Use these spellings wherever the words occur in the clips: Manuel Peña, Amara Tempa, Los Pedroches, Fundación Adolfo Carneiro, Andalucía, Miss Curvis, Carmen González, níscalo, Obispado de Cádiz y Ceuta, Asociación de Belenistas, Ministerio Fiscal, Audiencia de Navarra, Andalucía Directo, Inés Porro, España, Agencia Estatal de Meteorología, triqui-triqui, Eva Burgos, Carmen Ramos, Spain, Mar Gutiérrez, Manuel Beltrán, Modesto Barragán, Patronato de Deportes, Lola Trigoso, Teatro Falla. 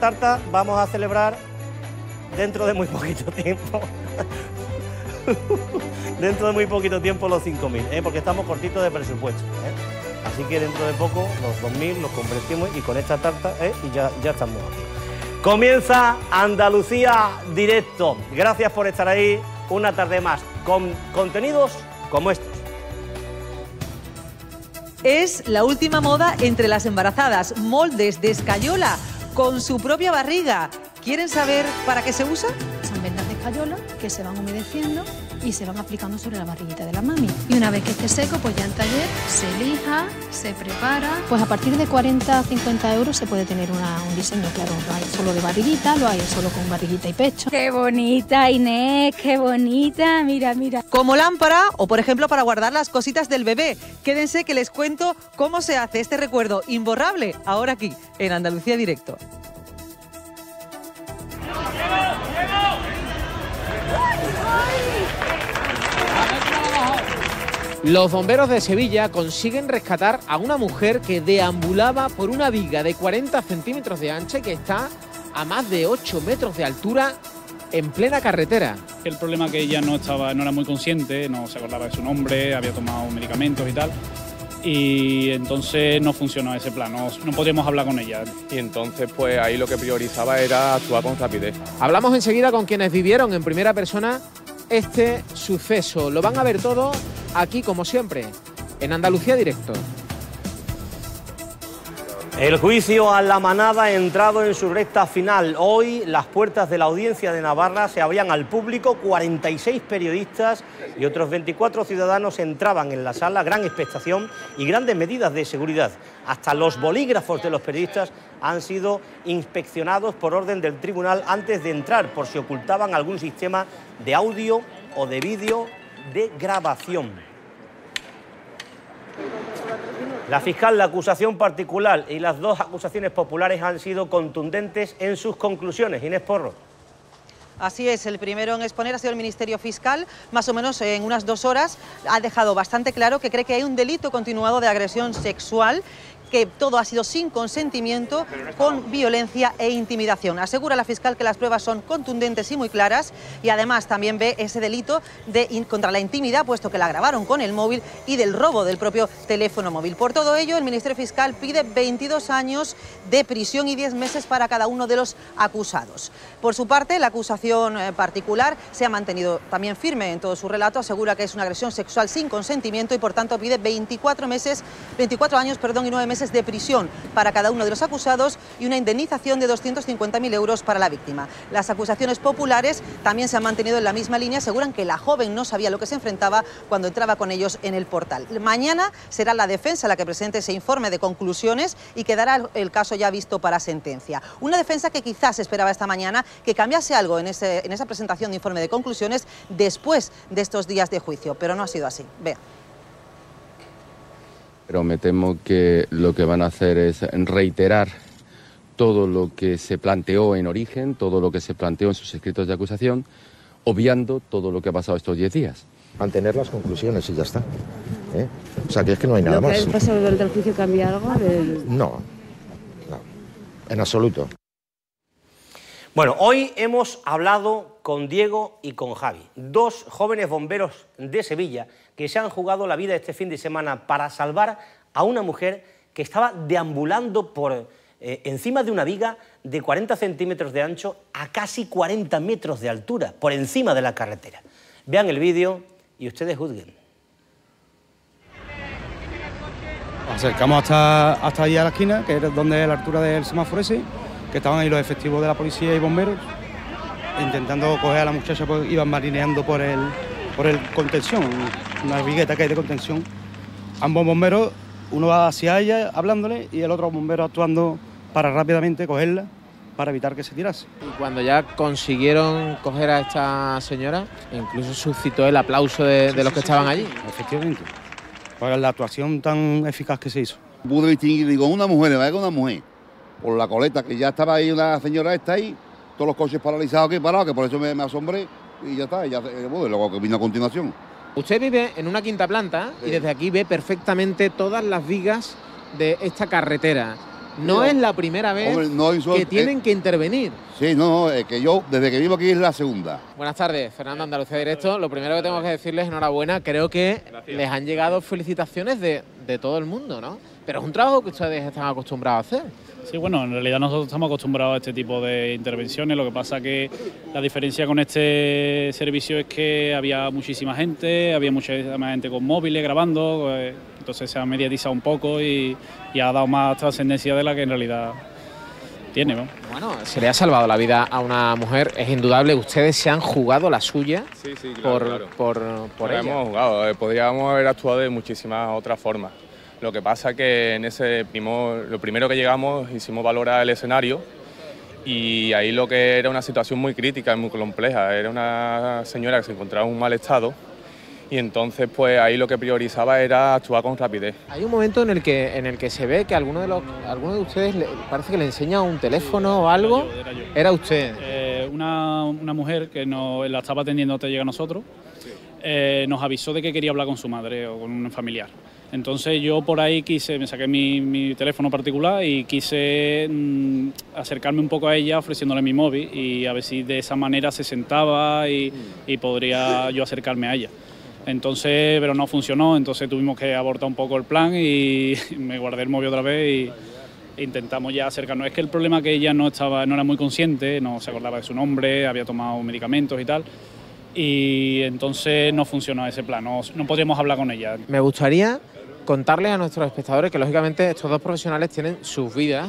Tarta vamos a celebrar dentro de muy poquito tiempo. Dentro de muy poquito tiempo los 5.000, porque estamos cortitos de presupuesto. Así que dentro de poco los 2.000 los convertimos y con esta tarta y ya estamos aquí. Comienza Andalucía Directo. Gracias por estar ahí una tarde más con contenidos como estos. Es la última moda entre las embarazadas. Moldes de escayola con su propia barriga. ¿Quieren saber para qué se usa? Son vendas de escayola que se van humedeciendo y se van aplicando sobre la barriguita de la mami. Y una vez que esté seco, pues ya en taller se lija, se prepara. Pues a partir de 40 a 50 € se puede tener un diseño, claro. Lo hay solo de barriguita, lo hay solo con barriguita y pecho. ¡Qué bonita, Inés! ¡Qué bonita! Mira, mira. Como lámpara o, por ejemplo, para guardar las cositas del bebé. Quédense que les cuento cómo se hace este recuerdo imborrable ahora aquí, en Andalucía Directo. Los bomberos de Sevilla consiguen rescatar a una mujer que deambulaba por una viga de 40 centímetros de ancha y que está a más de 8 metros de altura en plena carretera. El problema es que ella no era muy consciente, no se acordaba de su nombre, había tomado medicamentos y tal. Y entonces no funcionó ese plan, no podíamos hablar con ella. Y entonces pues ahí lo que priorizaba era actuar con rapidez. Hablamos enseguida con quienes vivieron en primera persona este suceso. Lo van a ver todo aquí, como siempre, en Andalucía Directo. El juicio a la manada ha entrado en su recta final. Hoy las puertas de la Audiencia de Navarra se abrían al público. 46 periodistas y otros 24 ciudadanos entraban en la sala. Gran expectación y grandes medidas de seguridad. Hasta los bolígrafos de los periodistas han sido inspeccionados por orden del tribunal antes de entrar, por si ocultaban algún sistema de audio o de vídeo de grabación. La fiscal, la acusación particular y las dos acusaciones populares han sido contundentes en sus conclusiones. Inés Porro. Así es, el primero en exponer ha sido el Ministerio Fiscal, más o menos en unas 2 horas ha dejado bastante claro que cree que hay un delito continuado de agresión sexual, que todo ha sido sin consentimiento, con violencia e intimidación. Asegura la fiscal que las pruebas son contundentes y muy claras, y además también ve ese delito contra la intimidad, puesto que la grabaron con el móvil, y del robo del propio teléfono móvil. Por todo ello, el Ministerio Fiscal pide 22 años de prisión y 10 meses para cada uno de los acusados. Por su parte, la acusación particular se ha mantenido también firme en todo su relato, asegura que es una agresión sexual sin consentimiento y por tanto pide 24 años y 9 meses de prisión para cada uno de los acusados y una indemnización de 250.000 € para la víctima. Las acusaciones populares también se han mantenido en la misma línea, aseguran que la joven no sabía lo que se enfrentaba cuando entraba con ellos en el portal. Mañana será la defensa la que presente ese informe de conclusiones y quedará el caso ya visto para sentencia. Una defensa que quizás esperaba esta mañana que cambiase algo en esa presentación de informe de conclusiones después de estos días de juicio, pero no ha sido así. Vea. Pero me temo que lo que van a hacer es reiterar todo lo que se planteó en origen, todo lo que se planteó en sus escritos de acusación, obviando todo lo que ha pasado estos 10 días. Mantener las conclusiones y ya está. O sea, que es que no hay nada más. ¿El paso del juicio cambia algo? No, en absoluto. Bueno, hoy hemos hablado con Diego y con Javi, dos jóvenes bomberos de Sevilla que se han jugado la vida este fin de semana para salvar a una mujer que estaba deambulando por encima de una viga de 40 centímetros de ancho a casi 40 metros de altura, por encima de la carretera. Vean el vídeo y ustedes juzguen. Acercamos hasta allí a la esquina, que es donde es la altura del semáforo ese, que estaban ahí los efectivos de la policía y bomberos, intentando coger a la muchacha, pues iban marineando por el contención, una vigueta que hay de contención. Ambos bomberos, uno va hacia ella hablándole y el otro bombero actuando para rápidamente cogerla, para evitar que se tirase. Y cuando ya consiguieron coger a esta señora, incluso suscitó el aplauso de los que estaban allí. Efectivamente, por la actuación tan eficaz que se hizo. Pude distinguir, digo, una mujer, ¿verdad? Una mujer, por la coleta, que ya estaba ahí una señora, está ahí, todos los coches paralizados aquí, parados, que por eso me asombré, y ya está, y luego que vino a continuación. Usted vive en una quinta planta y desde aquí ve perfectamente todas las vigas de esta carretera. No es la primera vez que tienen que intervenir. Sí, que yo desde que vivo aquí es la segunda. Buenas tardes, Fernando, Andalucía Directo. Lo primero que tengo que decirles, enhorabuena. Creo que les han llegado felicitaciones de todo el mundo, ¿no? Pero es un trabajo que ustedes están acostumbrados a hacer. Sí, bueno, en realidad nosotros estamos acostumbrados a este tipo de intervenciones. Lo que pasa que la diferencia con este servicio es que había muchísima gente con móviles grabando, entonces se ha mediatizado un poco y ha dado más trascendencia de la que en realidad tiene, ¿no? Bueno, se le ha salvado la vida a una mujer, es indudable. Ustedes se han jugado la suya. Sí, claro, por ella. Hemos jugado, podríamos haber actuado de muchísimas otras formas. Lo que pasa que en lo primero que llegamos hicimos valorar el escenario y ahí lo que era una situación muy crítica y muy compleja. Era una señora que se encontraba en un mal estado y entonces pues ahí lo que priorizaba era actuar con rapidez. Hay un momento en el que se ve que alguno de ustedes parece que le enseña un teléfono o algo. Era yo. Era usted. Una mujer que la estaba atendiendo hasta llegar a nosotros. Nos avisó de que quería hablar con su madre o con un familiar. Entonces yo por ahí me saqué mi teléfono particular y quise acercarme un poco a ella ofreciéndole mi móvil y a ver si de esa manera se sentaba y podría yo acercarme a ella. Entonces, pero no funcionó, entonces tuvimos que abortar un poco el plan y me guardé el móvil otra vez e intentamos ya acercarnos. Es que el problema es que ella no era muy consciente, no se acordaba de su nombre, había tomado medicamentos y tal. Y entonces no funcionó ese plan, no podíamos hablar con ella. Me gustaría contarles a nuestros espectadores que lógicamente estos dos profesionales tienen sus vidas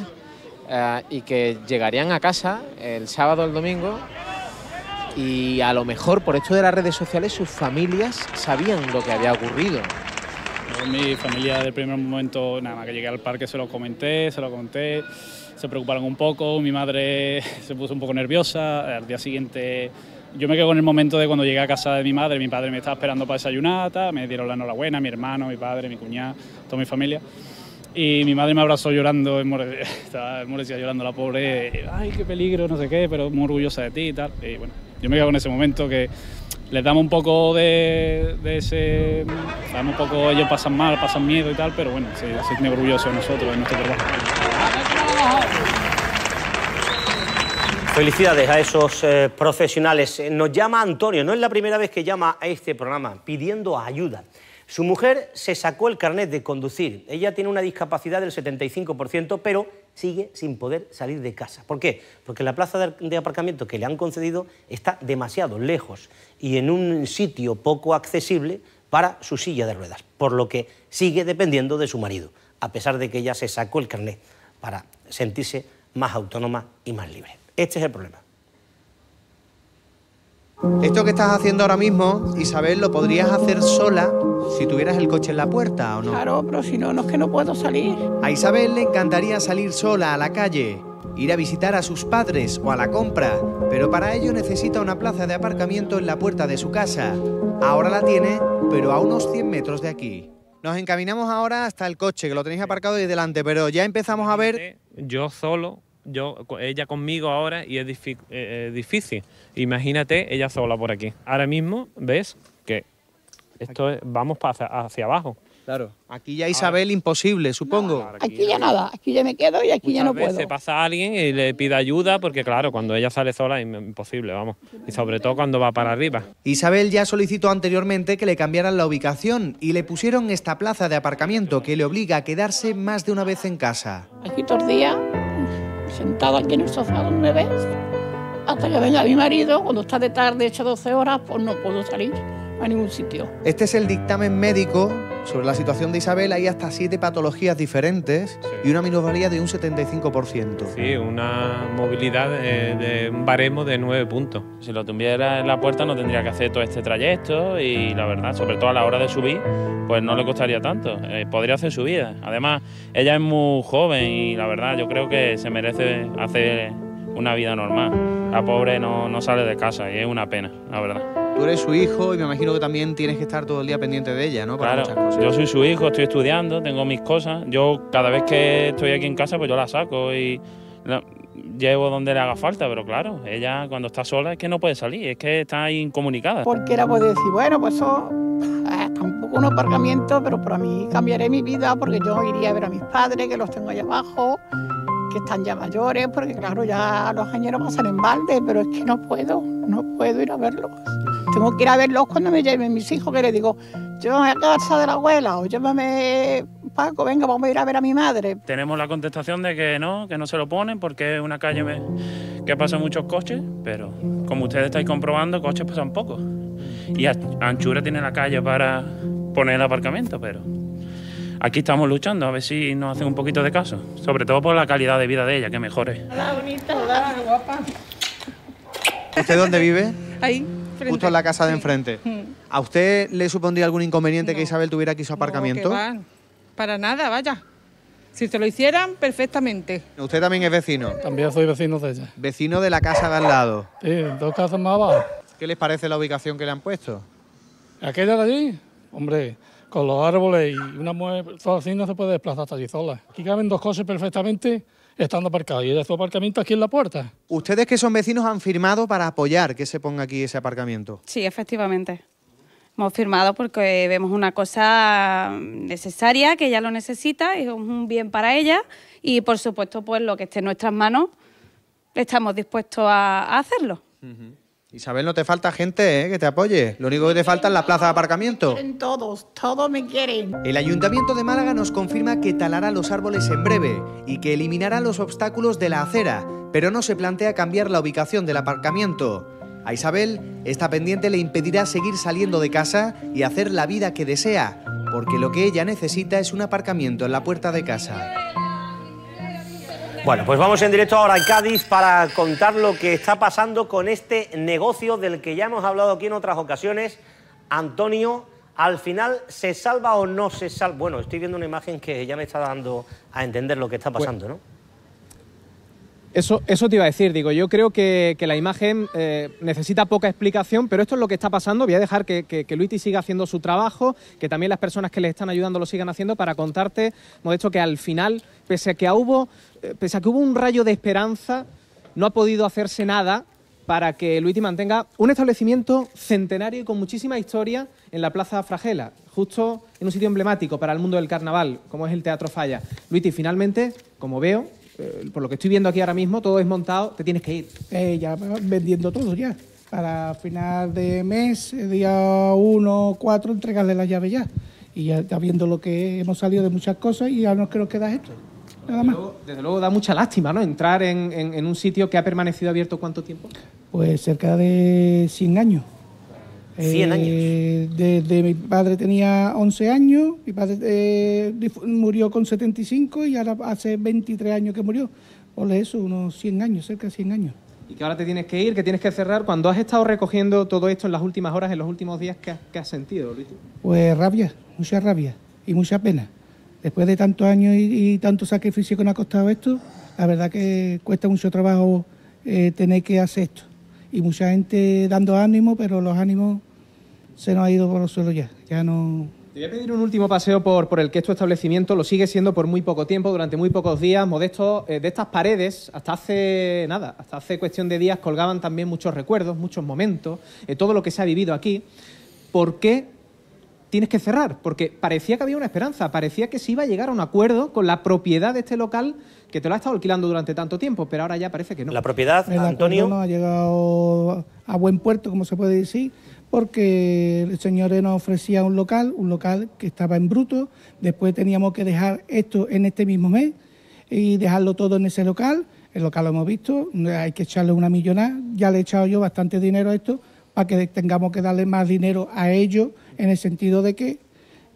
y que llegarían a casa el sábado o el domingo y a lo mejor por esto de las redes sociales sus familias sabían lo que había ocurrido. Mi familia del primer momento, nada más que llegué al parque se lo comenté, se preocuparon un poco, mi madre se puso un poco nerviosa, al día siguiente. Yo me quedo con el momento de cuando llegué a casa de mi madre, mi padre me estaba esperando para desayunar, me dieron la enhorabuena, mi hermano, mi padre, mi cuñada, toda mi familia. Y mi madre me abrazó llorando, estaba enmorecida llorando la pobre, ay, qué peligro, no sé qué, pero muy orgullosa de ti y tal. Y bueno, yo me quedo con ese momento que les damos un poco de ese. Damos un poco, ellos pasan mal, pasan miedo y tal, pero bueno, se sienten orgullosos de nosotros, de nuestro trabajo. Felicidades a esos profesionales. Nos llama Antonio, no es la primera vez que llama a este programa, pidiendo ayuda. Su mujer se sacó el carnet de conducir. Ella tiene una discapacidad del 75%, pero sigue sin poder salir de casa. ¿Por qué? Porque la plaza de aparcamiento que le han concedido está demasiado lejos y en un sitio poco accesible para su silla de ruedas, por lo que sigue dependiendo de su marido, a pesar de que ella se sacó el carnet para sentirse más autónoma y más libre. Este es el problema. Esto que estás haciendo ahora mismo, Isabel, lo podrías hacer sola si tuvieras el coche en la puerta, ¿o no? Claro, pero si no, no es que no puedo salir. A Isabel le encantaría salir sola a la calle, ir a visitar a sus padres o a la compra, pero para ello necesita una plaza de aparcamiento en la puerta de su casa. Ahora la tiene, pero a unos 100 metros de aquí. Nos encaminamos ahora hasta el coche, que lo tenéis aparcado ahí delante, pero ya empezamos a ver... Yo solo... ella conmigo ahora y es difícil. Imagínate ella sola por aquí. Ahora mismo ves que esto es, vamos hacia abajo. Claro. Aquí ya Isabel ahora, imposible, supongo. No, aquí ya nada, aquí ya me quedo y aquí ya no puedo. Se pasa a alguien y le pide ayuda porque claro, cuando ella sale sola es imposible, vamos. Y sobre todo cuando va para arriba. Isabel ya solicitó anteriormente que le cambiaran la ubicación y le pusieron esta plaza de aparcamiento que le obliga a quedarse más de una vez en casa. Aquí todos los días... sentada aquí en el sofá donde ves, hasta que venga mi marido, cuando está de tarde, hecho 12 horas, pues no puedo salir a ningún sitio. Este es el dictamen médico sobre la situación de Isabel. Hay hasta 7 patologías diferentes y una minusvalía de un 75%. Sí, una movilidad de un baremo de 9 puntos. Si lo tuviera en la puerta no tendría que hacer todo este trayecto y la verdad, sobre todo a la hora de subir, pues no le costaría tanto. Podría hacer su vida. Además, ella es muy joven y la verdad yo creo que se merece hacer una vida normal. La pobre no sale de casa y es una pena, la verdad. Tú eres su hijo y me imagino que también tienes que estar todo el día pendiente de ella, ¿no? Para claro, muchas cosas. Yo soy su hijo, estoy estudiando, tengo mis cosas. Yo cada vez que estoy aquí en casa, pues yo la saco y la llevo donde le haga falta, pero claro, ella cuando está sola es que no puede salir, es que está incomunicada. Porque era poder decir, bueno, pues eso es tampoco un aparcamiento, pero para mí cambiaré mi vida porque yo iría a ver a mis padres, que los tengo allá abajo. que están ya mayores, porque claro, ya los añeros pasan en balde, pero es que no puedo ir a verlos. Tengo que ir a verlos cuando me lleven mis hijos, que les digo, llévame a casa de la abuela, o llévame, Paco, venga, vamos a ir a ver a mi madre. Tenemos la contestación de que no se lo ponen, porque es una calle que pasan muchos coches, pero como ustedes estáis comprobando, coches pasan pocos. Y anchura tiene la calle para poner el aparcamiento, pero aquí estamos luchando, a ver si nos hacen un poquito de caso. Sobre todo por la calidad de vida de ella, que mejore. Hola, bonita. Hola, guapa. ¿Usted dónde vive? Ahí, frente. Justo en la casa de enfrente. Sí. ¿A usted le supondría algún inconveniente que Isabel tuviera aquí su aparcamiento? No, que va. Para nada, vaya. Si se lo hicieran, perfectamente. ¿Usted también es vecino? También soy vecino de ella. ¿Vecino de la casa de al lado? Sí, dos casas más abajo. ¿Qué les parece la ubicación que le han puesto? ¿Aquella de allí? Hombre, con los árboles y una mujer sola así no se puede desplazar hasta allí sola. Aquí caben dos coches perfectamente estando aparcados. Y ella su aparcamiento aquí en la puerta. ¿Ustedes que son vecinos han firmado para apoyar que se ponga aquí ese aparcamiento? Sí, efectivamente. Hemos firmado porque vemos una cosa necesaria, que ella lo necesita, es un bien para ella y, por supuesto, pues lo que esté en nuestras manos estamos dispuestos a hacerlo. Uh-huh. Isabel, no te falta gente que te apoye. Lo único que te falta es la plaza de aparcamiento. Me quieren todos me quieren. El Ayuntamiento de Málaga nos confirma que talará los árboles en breve y que eliminará los obstáculos de la acera, pero no se plantea cambiar la ubicación del aparcamiento. A Isabel, esta pendiente le impedirá seguir saliendo de casa y hacer la vida que desea, porque lo que ella necesita es un aparcamiento en la puerta de casa. Bueno, pues vamos en directo ahora a Cádiz para contar lo que está pasando con este negocio del que ya hemos hablado aquí en otras ocasiones. Antonio, al final, ¿se salva o no se salva? Bueno, estoy viendo una imagen que ya me está dando a entender lo que está pasando, ¿no? Eso te iba a decir, digo, yo creo que la imagen necesita poca explicación, pero esto es lo que está pasando. Voy a dejar que Luiti siga haciendo su trabajo, que también las personas que le están ayudando lo sigan haciendo, para contarte, Modesto, que al final, pese a que hubo un rayo de esperanza, no ha podido hacerse nada para que Luiti mantenga un establecimiento centenario y con muchísima historia en la Plaza Fragela, justo en un sitio emblemático para el mundo del carnaval, como es el Teatro Falla. Luiti, finalmente, como veo, por lo que estoy viendo aquí ahora mismo, todo es montado, te tienes que ir. Ya vendiendo todo ya. Para final de mes, día 1, 4, entregarle la llave ya. Y ya está viendo lo que hemos salido de muchas cosas y ya no creo que da esto. Nada más. Desde luego da mucha lástima, ¿no? Entrar en un sitio que ha permanecido abierto ¿cuánto tiempo? Pues cerca de 100 años. 100 años. Desde mi padre tenía 11 años, mi padre murió con 75 y ahora hace 23 años que murió. Ole, eso, unos 100 años, cerca de 100 años. Y que ahora te tienes que ir, que tienes que cerrar. Cuando has estado recogiendo todo esto en las últimas horas, en los últimos días, ¿qué has sentido, Luis? Pues rabia, mucha rabia y mucha pena. Después de tantos años y tanto sacrificio que nos ha costado esto, la verdad que cuesta mucho trabajo tener que hacer esto. Y mucha gente dando ánimo, pero los ánimos se nos han ido por los suelos ya. Ya no. Te voy a pedir un último paseo por el que es tu establecimiento. Lo sigue siendo por muy poco tiempo, durante muy pocos días. Modesto, de estas paredes, hasta hace cuestión de días, colgaban también muchos recuerdos, muchos momentos, todo lo que se ha vivido aquí. ¿Por qué tienes que cerrar? Porque parecía que había una esperanza, parecía que se iba a llegar a un acuerdo con la propiedad de este local, que te lo ha estado alquilando durante tanto tiempo, pero ahora ya parece que no. La propiedad, Antonio, no ha llegado a buen puerto, como se puede decir, porque el señor nos ofrecía un local que estaba en bruto, después teníamos que dejar esto en este mismo mes y dejarlo todo en ese local. El local lo hemos visto, hay que echarle una millonada, ya le he echado yo bastante dinero a esto, para que tengamos que darle más dinero a ellos, en el sentido de que,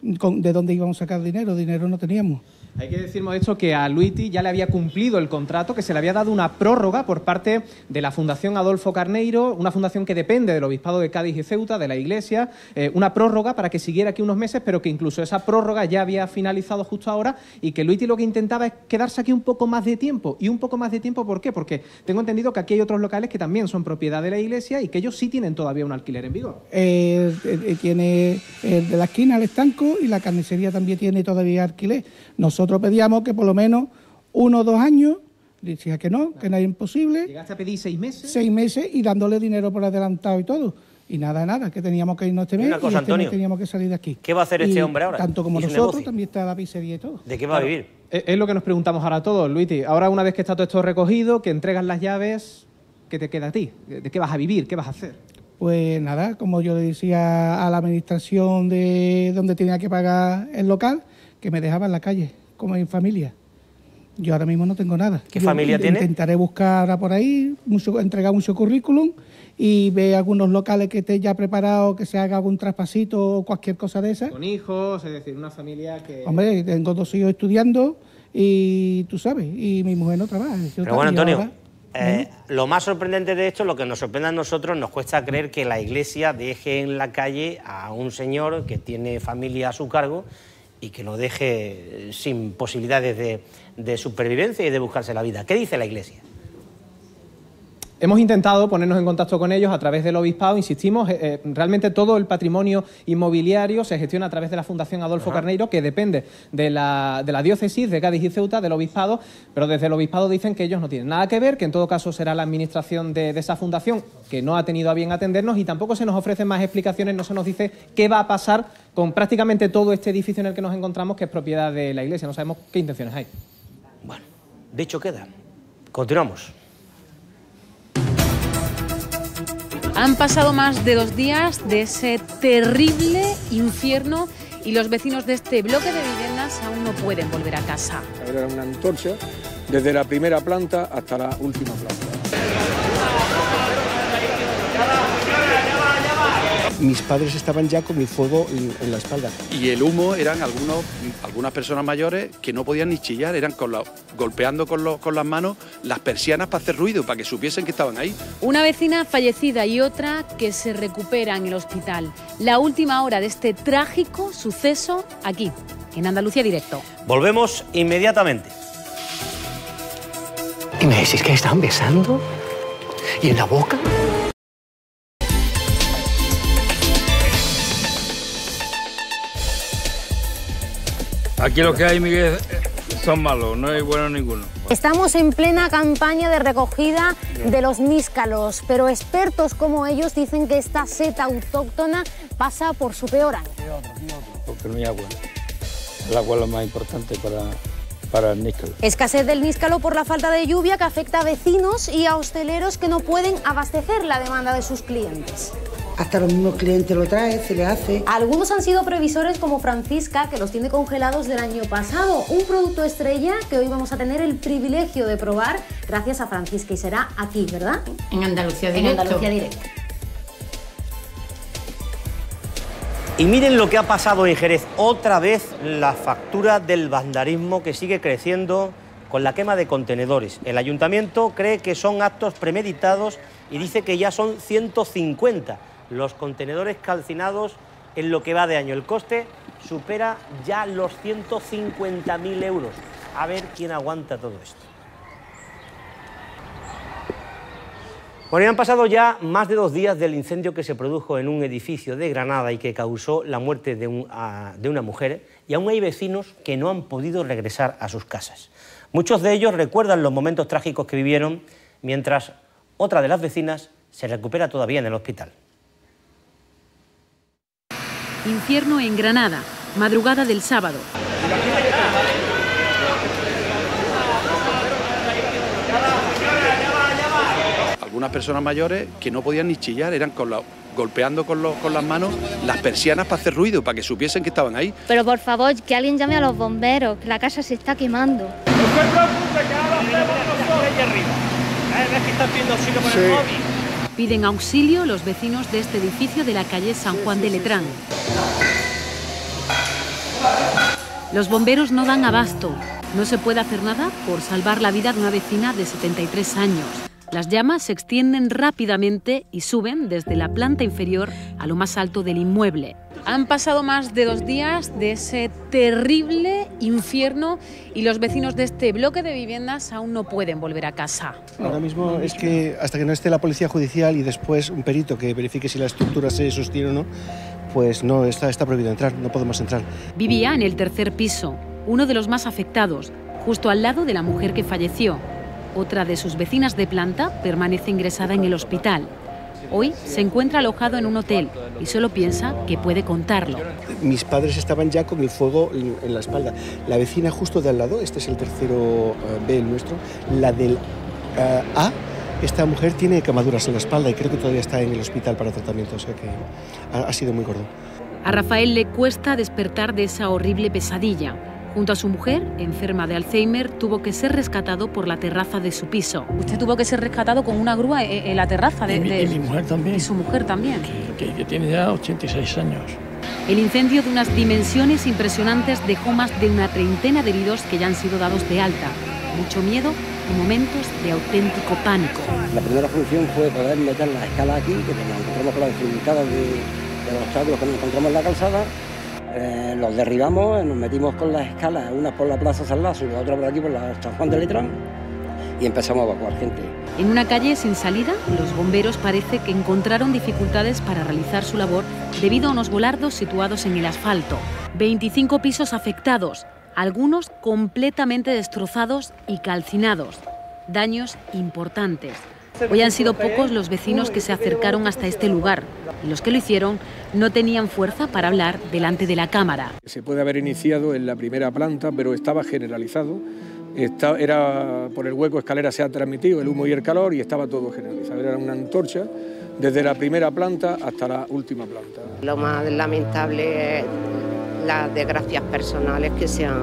¿de dónde íbamos a sacar dinero? Dinero no teníamos. Hay que decir, Modesto, que a Luiti ya le había cumplido el contrato, que se le había dado una prórroga por parte de la Fundación Adolfo Carneiro, una fundación que depende del Obispado de Cádiz y Ceuta, de la Iglesia, una prórroga para que siguiera aquí unos meses, pero que incluso esa prórroga ya había finalizado justo ahora y que Luiti lo que intentaba es quedarse aquí un poco más de tiempo. ¿Y un poco más de tiempo por qué? Porque tengo entendido que aquí hay otros locales que también son propiedad de la Iglesia y que ellos sí tienen todavía un alquiler en vigor. Tiene el de la esquina, el estanco, y la carnicería también tiene todavía alquiler. Nosotros pedíamos que por lo menos 1 o 2 años, decía que no, que no era imposible. Llegaste a pedir 6 meses. 6 meses y dándole dinero por adelantado y todo. Y nada, que teníamos que irnos este mes. Una cosa, y este Antonio, mes teníamos que salir de aquí. ¿Qué va a hacer este hombre ahora? Tanto como nosotros, negocio. También está la pizzería y todo. ¿De qué va a vivir? Es lo que nos preguntamos ahora todos, Luiti. Ahora, una vez que está todo esto recogido, que entregas las llaves, ¿qué te queda a ti? ¿De qué vas a vivir? ¿Qué vas a hacer? Pues nada, como yo le decía a la administración de donde tenía que pagar el local, que me dejaba en la calle, como en familia. Yo ahora mismo no tengo nada. ¿Qué familia tiene? Intentaré buscar ahora por ahí, entregar mucho currículum y ver algunos locales que esté ya preparado, que se haga algún traspasito o cualquier cosa de esa. Con hijos, es decir, una familia que... Hombre, tengo dos hijos estudiando y tú sabes, y mi mujer no trabaja. Pero bueno, Antonio, lo más sorprendente de esto, lo que nos sorprende a nosotros, nos cuesta creer que la Iglesia deje en la calle a un señor que tiene familia a su cargo y que lo deje sin posibilidades de supervivencia y de buscarse la vida. ¿Qué dice la Iglesia? Hemos intentado ponernos en contacto con ellos a través del Obispado, insistimos, realmente todo el patrimonio inmobiliario se gestiona a través de la Fundación Adolfo Carneiro, que depende de la diócesis de Cádiz y Ceuta, del Obispado, pero desde el Obispado dicen que ellos no tienen nada que ver, que en todo caso será la administración de esa fundación que no ha tenido a bien atendernos, y tampoco se nos ofrecen más explicaciones, no se nos dice qué va a pasar con prácticamente todo este edificio en el que nos encontramos, que es propiedad de la Iglesia. No sabemos qué intenciones hay. Bueno, dicho queda. Continuamos. Han pasado más de 2 días de ese terrible infierno y los vecinos de este bloque de viviendas aún no pueden volver a casa. Era una antorcha desde la primera planta hasta la última planta. Mis padres estaban ya con el fuego en la espalda. Y el humo eran algunas personas mayores que no podían ni chillar, eran golpeando con las manos las persianas para hacer ruido, para que supiesen que estaban ahí. Una vecina fallecida y otra que se recupera en el hospital. La última hora de este trágico suceso aquí, en Andalucía Directo. Volvemos inmediatamente. ¿Y me decís que estaban besando? ¿Y en la boca? Aquí lo que hay, Miguel, son malos, no hay bueno ninguno. Estamos en plena campaña de recogida de los níscalos, pero expertos como ellos dicen que esta seta autóctona pasa por su peor año. Porque no hay agua. El agua es lo más importante para el níscalo. Escasez del níscalo por la falta de lluvia que afecta a vecinos y a hosteleros que no pueden abastecer la demanda de sus clientes. Hasta los mismos clientes lo traen, se le hace. Algunos han sido previsores como Francisca, que los tiene congelados del año pasado. Un producto estrella que hoy vamos a tener el privilegio de probar gracias a Francisca. Y será aquí, ¿verdad? En Andalucía Directo. En Andalucía Directo. Y miren lo que ha pasado en Jerez. Otra vez la factura del bandarismo que sigue creciendo con la quema de contenedores. El ayuntamiento cree que son actos premeditados y dice que ya son 150. Los contenedores calcinados en lo que va de año. El coste supera ya los 150.000 euros. A ver quién aguanta todo esto. Bueno, y han pasado ya más de 2 días del incendio que se produjo en un edificio de Granada y que causó la muerte de una mujer, y aún hay vecinos que no han podido regresar a sus casas. Muchos de ellos recuerdan los momentos trágicos que vivieron, mientras otra de las vecinas se recupera todavía en el hospital. Infierno en Granada, madrugada del sábado. Algunas personas mayores que no podían ni chillar, eran golpeando con las manos las persianas para hacer ruido, para que supiesen que estaban ahí. Pero por favor, que alguien llame a los bomberos, que la casa se está quemando. No se preocupe, que ahora hacemos nosotros allá arriba. ¿Ves que estás viendo auxilio por el móvil? Piden auxilio los vecinos de este edificio de la calle San Juan de Letrán. Los bomberos no dan abasto. No se puede hacer nada por salvar la vida de una vecina de 73 años. Las llamas se extienden rápidamente y suben desde la planta inferior a lo más alto del inmueble. Han pasado más de 2 días de ese terrible infierno y los vecinos de este bloque de viviendas aún no pueden volver a casa. Ahora mismo es que hasta que no esté la policía judicial y después un perito que verifique si la estructura se sostiene o no, pues no, está prohibido entrar, no podemos entrar. Vivía en el 3er piso, uno de los más afectados, justo al lado de la mujer que falleció. Otra de sus vecinas de planta permanece ingresada en el hospital. Hoy se encuentra alojado en un hotel y solo piensa que puede contarlo. Mis padres estaban ya con el fuego en la espalda. La vecina justo de al lado, este es el tercero B, el nuestro, la del A, esta mujer tiene quemaduras en la espalda y creo que todavía está en el hospital para tratamiento, o sea que ha sido muy gordo. A Rafael le cuesta despertar de esa horrible pesadilla. Junto a su mujer, enferma de Alzheimer, tuvo que ser rescatado por la terraza de su piso. Usted tuvo que ser rescatado con una grúa en la terraza de mi mujer también. Y su mujer también. Que tiene ya 86 años. El incendio de unas dimensiones impresionantes dejó más de una treintena de heridos que ya han sido dados de alta. Mucho miedo y momentos de auténtico pánico. La primera función fue poder meter las escalas aquí, que nos encontramos con las dificultades de los obstáculos que nos encontramos en la calzada. Los derribamos, nos metimos con las escalas, unas por la Plaza San Lazo y la otra por aquí por la San Juan de Letrán, y empezamos a evacuar gente. En una calle sin salida, los bomberos parece que encontraron dificultades para realizar su labor debido a unos volardos situados en el asfalto. 25 pisos afectados, algunos completamente destrozados y calcinados. Daños importantes. Hoy han sido pocos los vecinos que se acercaron hasta este lugar. Y los que lo hicieron no tenían fuerza para hablar delante de la cámara. Se puede haber iniciado en la primera planta, pero estaba generalizado. Era por el hueco escalera se ha transmitido el humo y el calor y estaba todo generalizado. Era una antorcha desde la primera planta hasta la última planta. Lo más lamentable es las desgracias personales que sean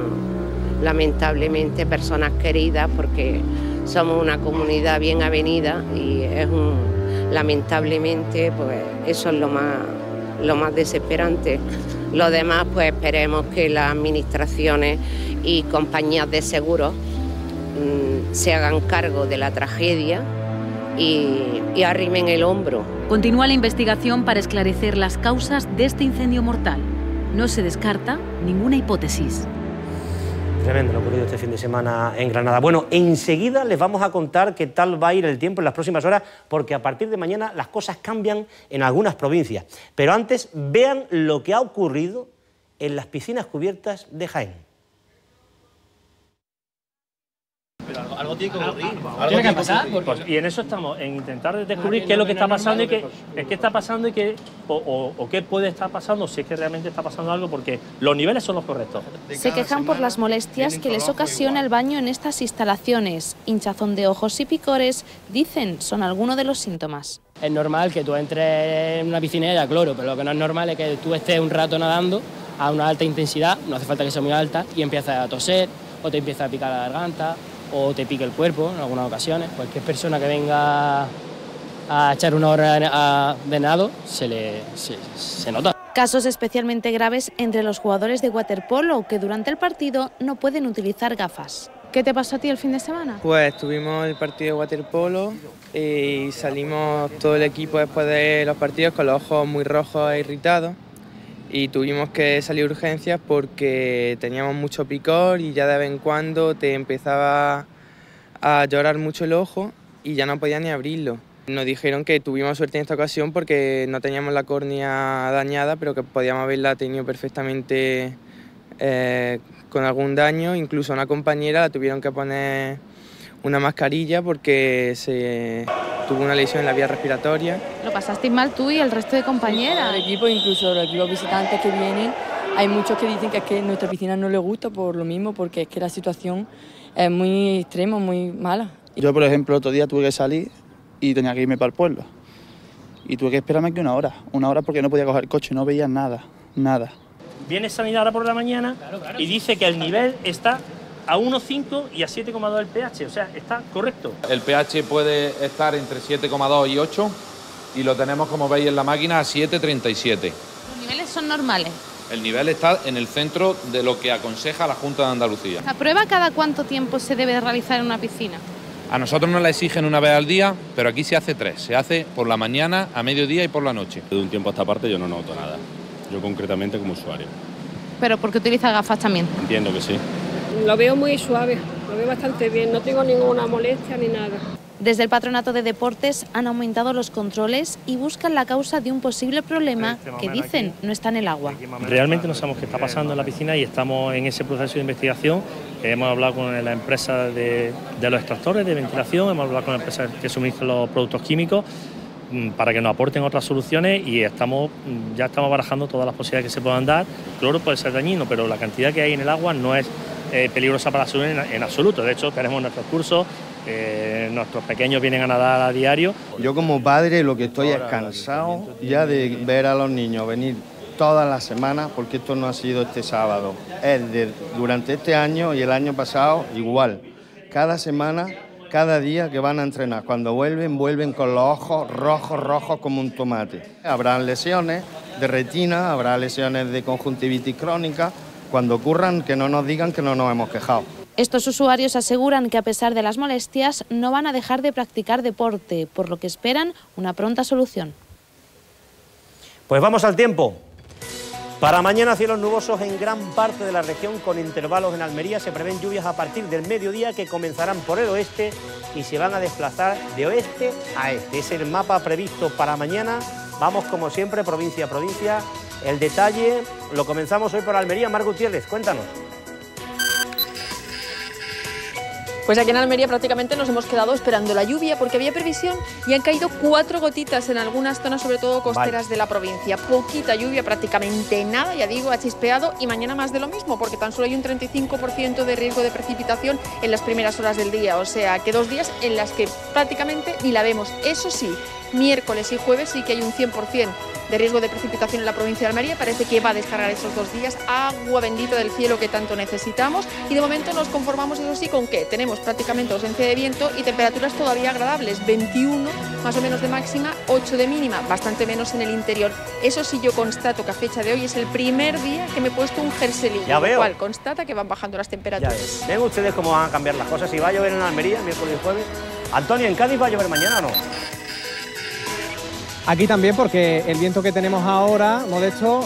lamentablemente personas queridas, porque somos una comunidad bien avenida y es lamentablemente pues eso es lo más desesperante. Lo demás pues esperemos que las administraciones y compañías de seguros se hagan cargo de la tragedia y arrimen el hombro. Continúa la investigación para esclarecer las causas de este incendio mortal. No se descarta ninguna hipótesis. Tremendo lo ocurrido este fin de semana en Granada. Bueno, enseguida les vamos a contar qué tal va a ir el tiempo en las próximas horas, porque a partir de mañana las cosas cambian en algunas provincias. Pero antes, vean lo que ha ocurrido en las piscinas cubiertas de Jaén. Pero algo tiene que ocurrir. ¿Algo tiene que pasar? Pues, y en eso estamos, en intentar descubrir qué es lo que está pasando y qué está pasando y qué o qué puede estar pasando, si es que realmente está pasando algo, porque los niveles son los correctos. Se quejan por las molestias que les ocasiona el baño en estas instalaciones. Hinchazón de ojos y picores, dicen, son algunos de los síntomas. Es normal que tú entres en una piscinera, cloro, pero lo que no es normal es que tú estés un rato nadando a una alta intensidad, no hace falta que sea muy alta, y empiezas a toser o te empieza a picar la garganta, o te pique el cuerpo en algunas ocasiones. Cualquier persona que venga a echar una hora de nado se nota. Casos especialmente graves entre los jugadores de waterpolo que durante el partido no pueden utilizar gafas. ¿Qué te pasó a ti el fin de semana? Pues tuvimos el partido de waterpolo y salimos todo el equipo después de los partidos con los ojos muy rojos e irritados. Y tuvimos que salir a urgencias porque teníamos mucho picor y ya de vez en cuando te empezaba a llorar mucho el ojo y ya no podía ni abrirlo. Nos dijeron que tuvimos suerte en esta ocasión porque no teníamos la córnea dañada, pero que podíamos haberla tenido perfectamente con algún daño. Incluso a una compañera la tuvieron que poner una mascarilla porque se tuvo una lesión en la vía respiratoria. Lo pasasteis mal tú y el resto de compañeras. El equipo, incluso los equipos visitantes que vienen, hay muchos que dicen que es que nuestra piscina no les gusta por lo mismo, porque es que la situación es muy extrema, muy mala. Yo, por ejemplo, otro día tuve que salir y tenía que irme para el pueblo. Y tuve que esperarme aquí una hora porque no podía coger el coche, no veía nada. Viene sanidad ahora por la mañana y dice que el nivel está a 1,5 y a 7,2 el pH, o sea, está correcto. El pH puede estar entre 7,2 y 8 y lo tenemos, como veis en la máquina, a 7,37. ¿Los niveles son normales? El nivel está en el centro de lo que aconseja la Junta de Andalucía. ¿La prueba cada cuánto tiempo se debe realizar en una piscina? A nosotros nos la exigen una vez al día, pero aquí se hace tres. Se hace por la mañana, a mediodía y por la noche. De un tiempo a esta parte yo no noto nada, yo concretamente como usuario. ¿Pero porque utiliza gafas también? Entiendo que sí. Lo veo muy suave, lo veo bastante bien, no tengo ninguna molestia ni nada. Desde el Patronato de Deportes han aumentado los controles y buscan la causa de un posible problema que dicen no está en el agua. Realmente no sabemos qué está pasando en la piscina y estamos en ese proceso de investigación. Hemos hablado con la empresa de los extractores de ventilación, hemos hablado con la empresa que suministra los productos químicos. para que nos aporten otras soluciones, y ya estamos barajando todas las posibilidades que se puedan dar. El cloro puede ser dañino, pero la cantidad que hay en el agua no es peligrosa para la salud en absoluto. De hecho, tenemos nuestros cursos, nuestros pequeños vienen a nadar a diario. Yo como padre lo que estoy es cansado ya de ver a los niños venir todas las semanas, porque esto no ha sido este sábado, es durante este año y el año pasado igual. Cada semana, cada día que van a entrenar, cuando vuelven con los ojos rojos como un tomate. Habrán lesiones de retina, habrá lesiones de conjuntivitis crónica. Cuando ocurran, que no nos digan que no nos hemos quejado. Estos usuarios aseguran que a pesar de las molestias no van a dejar de practicar deporte, por lo que esperan una pronta solución. Pues vamos al tiempo. Para mañana cielos nubosos en gran parte de la región, con intervalos en Almería. Se prevén lluvias a partir del mediodía que comenzarán por el oeste y se van a desplazar de oeste a este. Es el mapa previsto para mañana. Vamos como siempre, provincia a provincia. El detalle lo comenzamos hoy por Almería. Mar Gutiérrez, cuéntanos. Pues aquí en Almería prácticamente nos hemos quedado esperando la lluvia, porque había previsión y han caído 4 gotitas en algunas zonas, sobre todo costeras de la provincia. Poquita lluvia, prácticamente nada, ya digo, ha chispeado, y mañana más de lo mismo, porque tan solo hay un 35% de riesgo de precipitación en las primeras horas del día, o sea que 2 días en las que prácticamente ni la vemos. Eso sí, miércoles y jueves sí que hay un 100% de riesgo de precipitación en la provincia de Almería. Parece que va a descargar esos 2 días agua bendita del cielo que tanto necesitamos, y de momento nos conformamos, eso sí, con que tenemos prácticamente ausencia de viento y temperaturas todavía agradables, 21 más o menos de máxima, 8 de mínima, bastante menos en el interior. Eso sí, yo constato que a fecha de hoy es el primer día que me he puesto un jerselillo, lo cual constata que van bajando las temperaturas. Ven ustedes cómo van a cambiar las cosas, si va a llover en Almería miércoles y jueves. Antonio, ¿en Cádiz va a llover mañana o no? Aquí también, porque el viento que tenemos ahora, Modesto,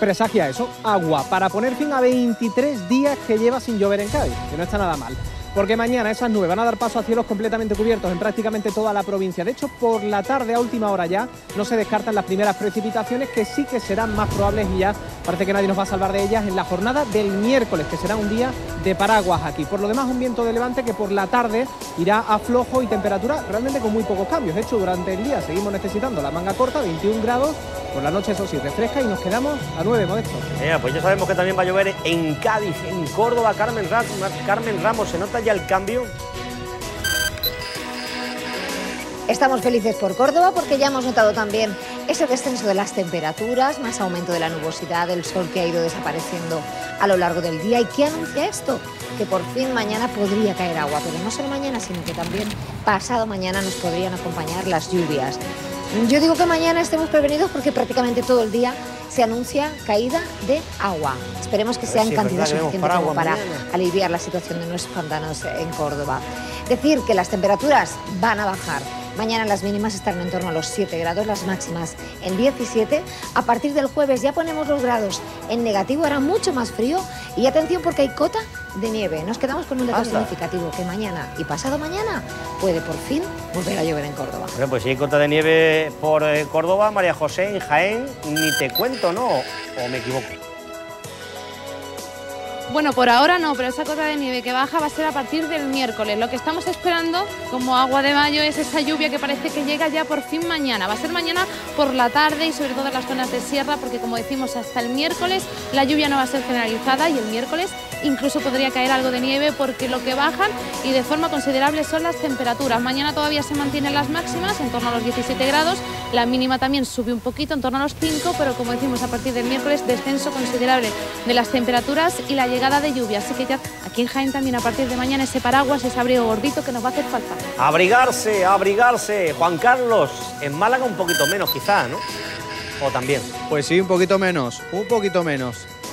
presagia eso, agua, para poner fin a 23 días que lleva sin llover en Cádiz, que no está nada mal. Porque mañana esas nubes van a dar paso a cielos completamente cubiertos en prácticamente toda la provincia. De hecho, por la tarde, a última hora ya, no se descartan las primeras precipitaciones, que sí que serán más probables, y ya parece que nadie nos va a salvar de ellas en la jornada del miércoles, que será un día de paraguas aquí. Por lo demás, un viento de levante que por la tarde irá a flojo, y temperatura realmente con muy pocos cambios. De hecho, durante el día seguimos necesitando la manga corta, 21 grados. Por la noche, eso sí, refresca y nos quedamos a 9, Modesto. Pues ya sabemos que también va a llover en Cádiz, en Córdoba. Carmen Ramos, ¿se nota ya el cambio? Estamos felices por Córdoba, porque ya hemos notado también ese descenso de las temperaturas, más aumento de la nubosidad, el sol que ha ido desapareciendo a lo largo del día. ¿Y qué anuncia esto? Que por fin mañana podría caer agua, pero no solo mañana, sino que también pasado mañana nos podrían acompañar las lluvias. Yo digo que mañana estemos prevenidos, porque prácticamente todo el día se anuncia caída de agua. Esperemos que sea en cantidad suficiente para aliviar la situación de nuestros pantanos en Córdoba. Decir que las temperaturas van a bajar. Mañana las mínimas estarán en torno a los 7 grados, las máximas en 17. A partir del jueves ya ponemos los grados en negativo, hará mucho más frío, y atención, porque hay cota de nieve. Nos quedamos con un dato significativo, que mañana y pasado mañana puede por fin volver a llover en Córdoba. Bueno, pues si hay cota de nieve por Córdoba, María José, en Jaén, ni te cuento, ¿no? ¿O me equivoco? Bueno, por ahora no, pero esa cota de nieve que baja va a ser a partir del miércoles. Lo que estamos esperando como agua de mayo es esa lluvia que parece que llega ya por fin mañana. Va a ser mañana por la tarde, y sobre todo en las zonas de sierra, porque como decimos, hasta el miércoles la lluvia no va a ser generalizada, y el miércoles incluso podría caer algo de nieve, porque lo que bajan y de forma considerable son las temperaturas. Mañana todavía se mantienen las máximas en torno a los 17 grados, la mínima también sube un poquito en torno a los 5, pero como decimos, a partir del miércoles descenso considerable de las temperaturas y la llegada de lluvia. Así que ya aquí en Jaén también a partir de mañana ese paraguas, ese abrigo gordito que nos va a hacer falta. Abrigarse, abrigarse. Juan Carlos, en Málaga un poquito menos quizá, ¿no? O también. Pues sí, un poquito menos.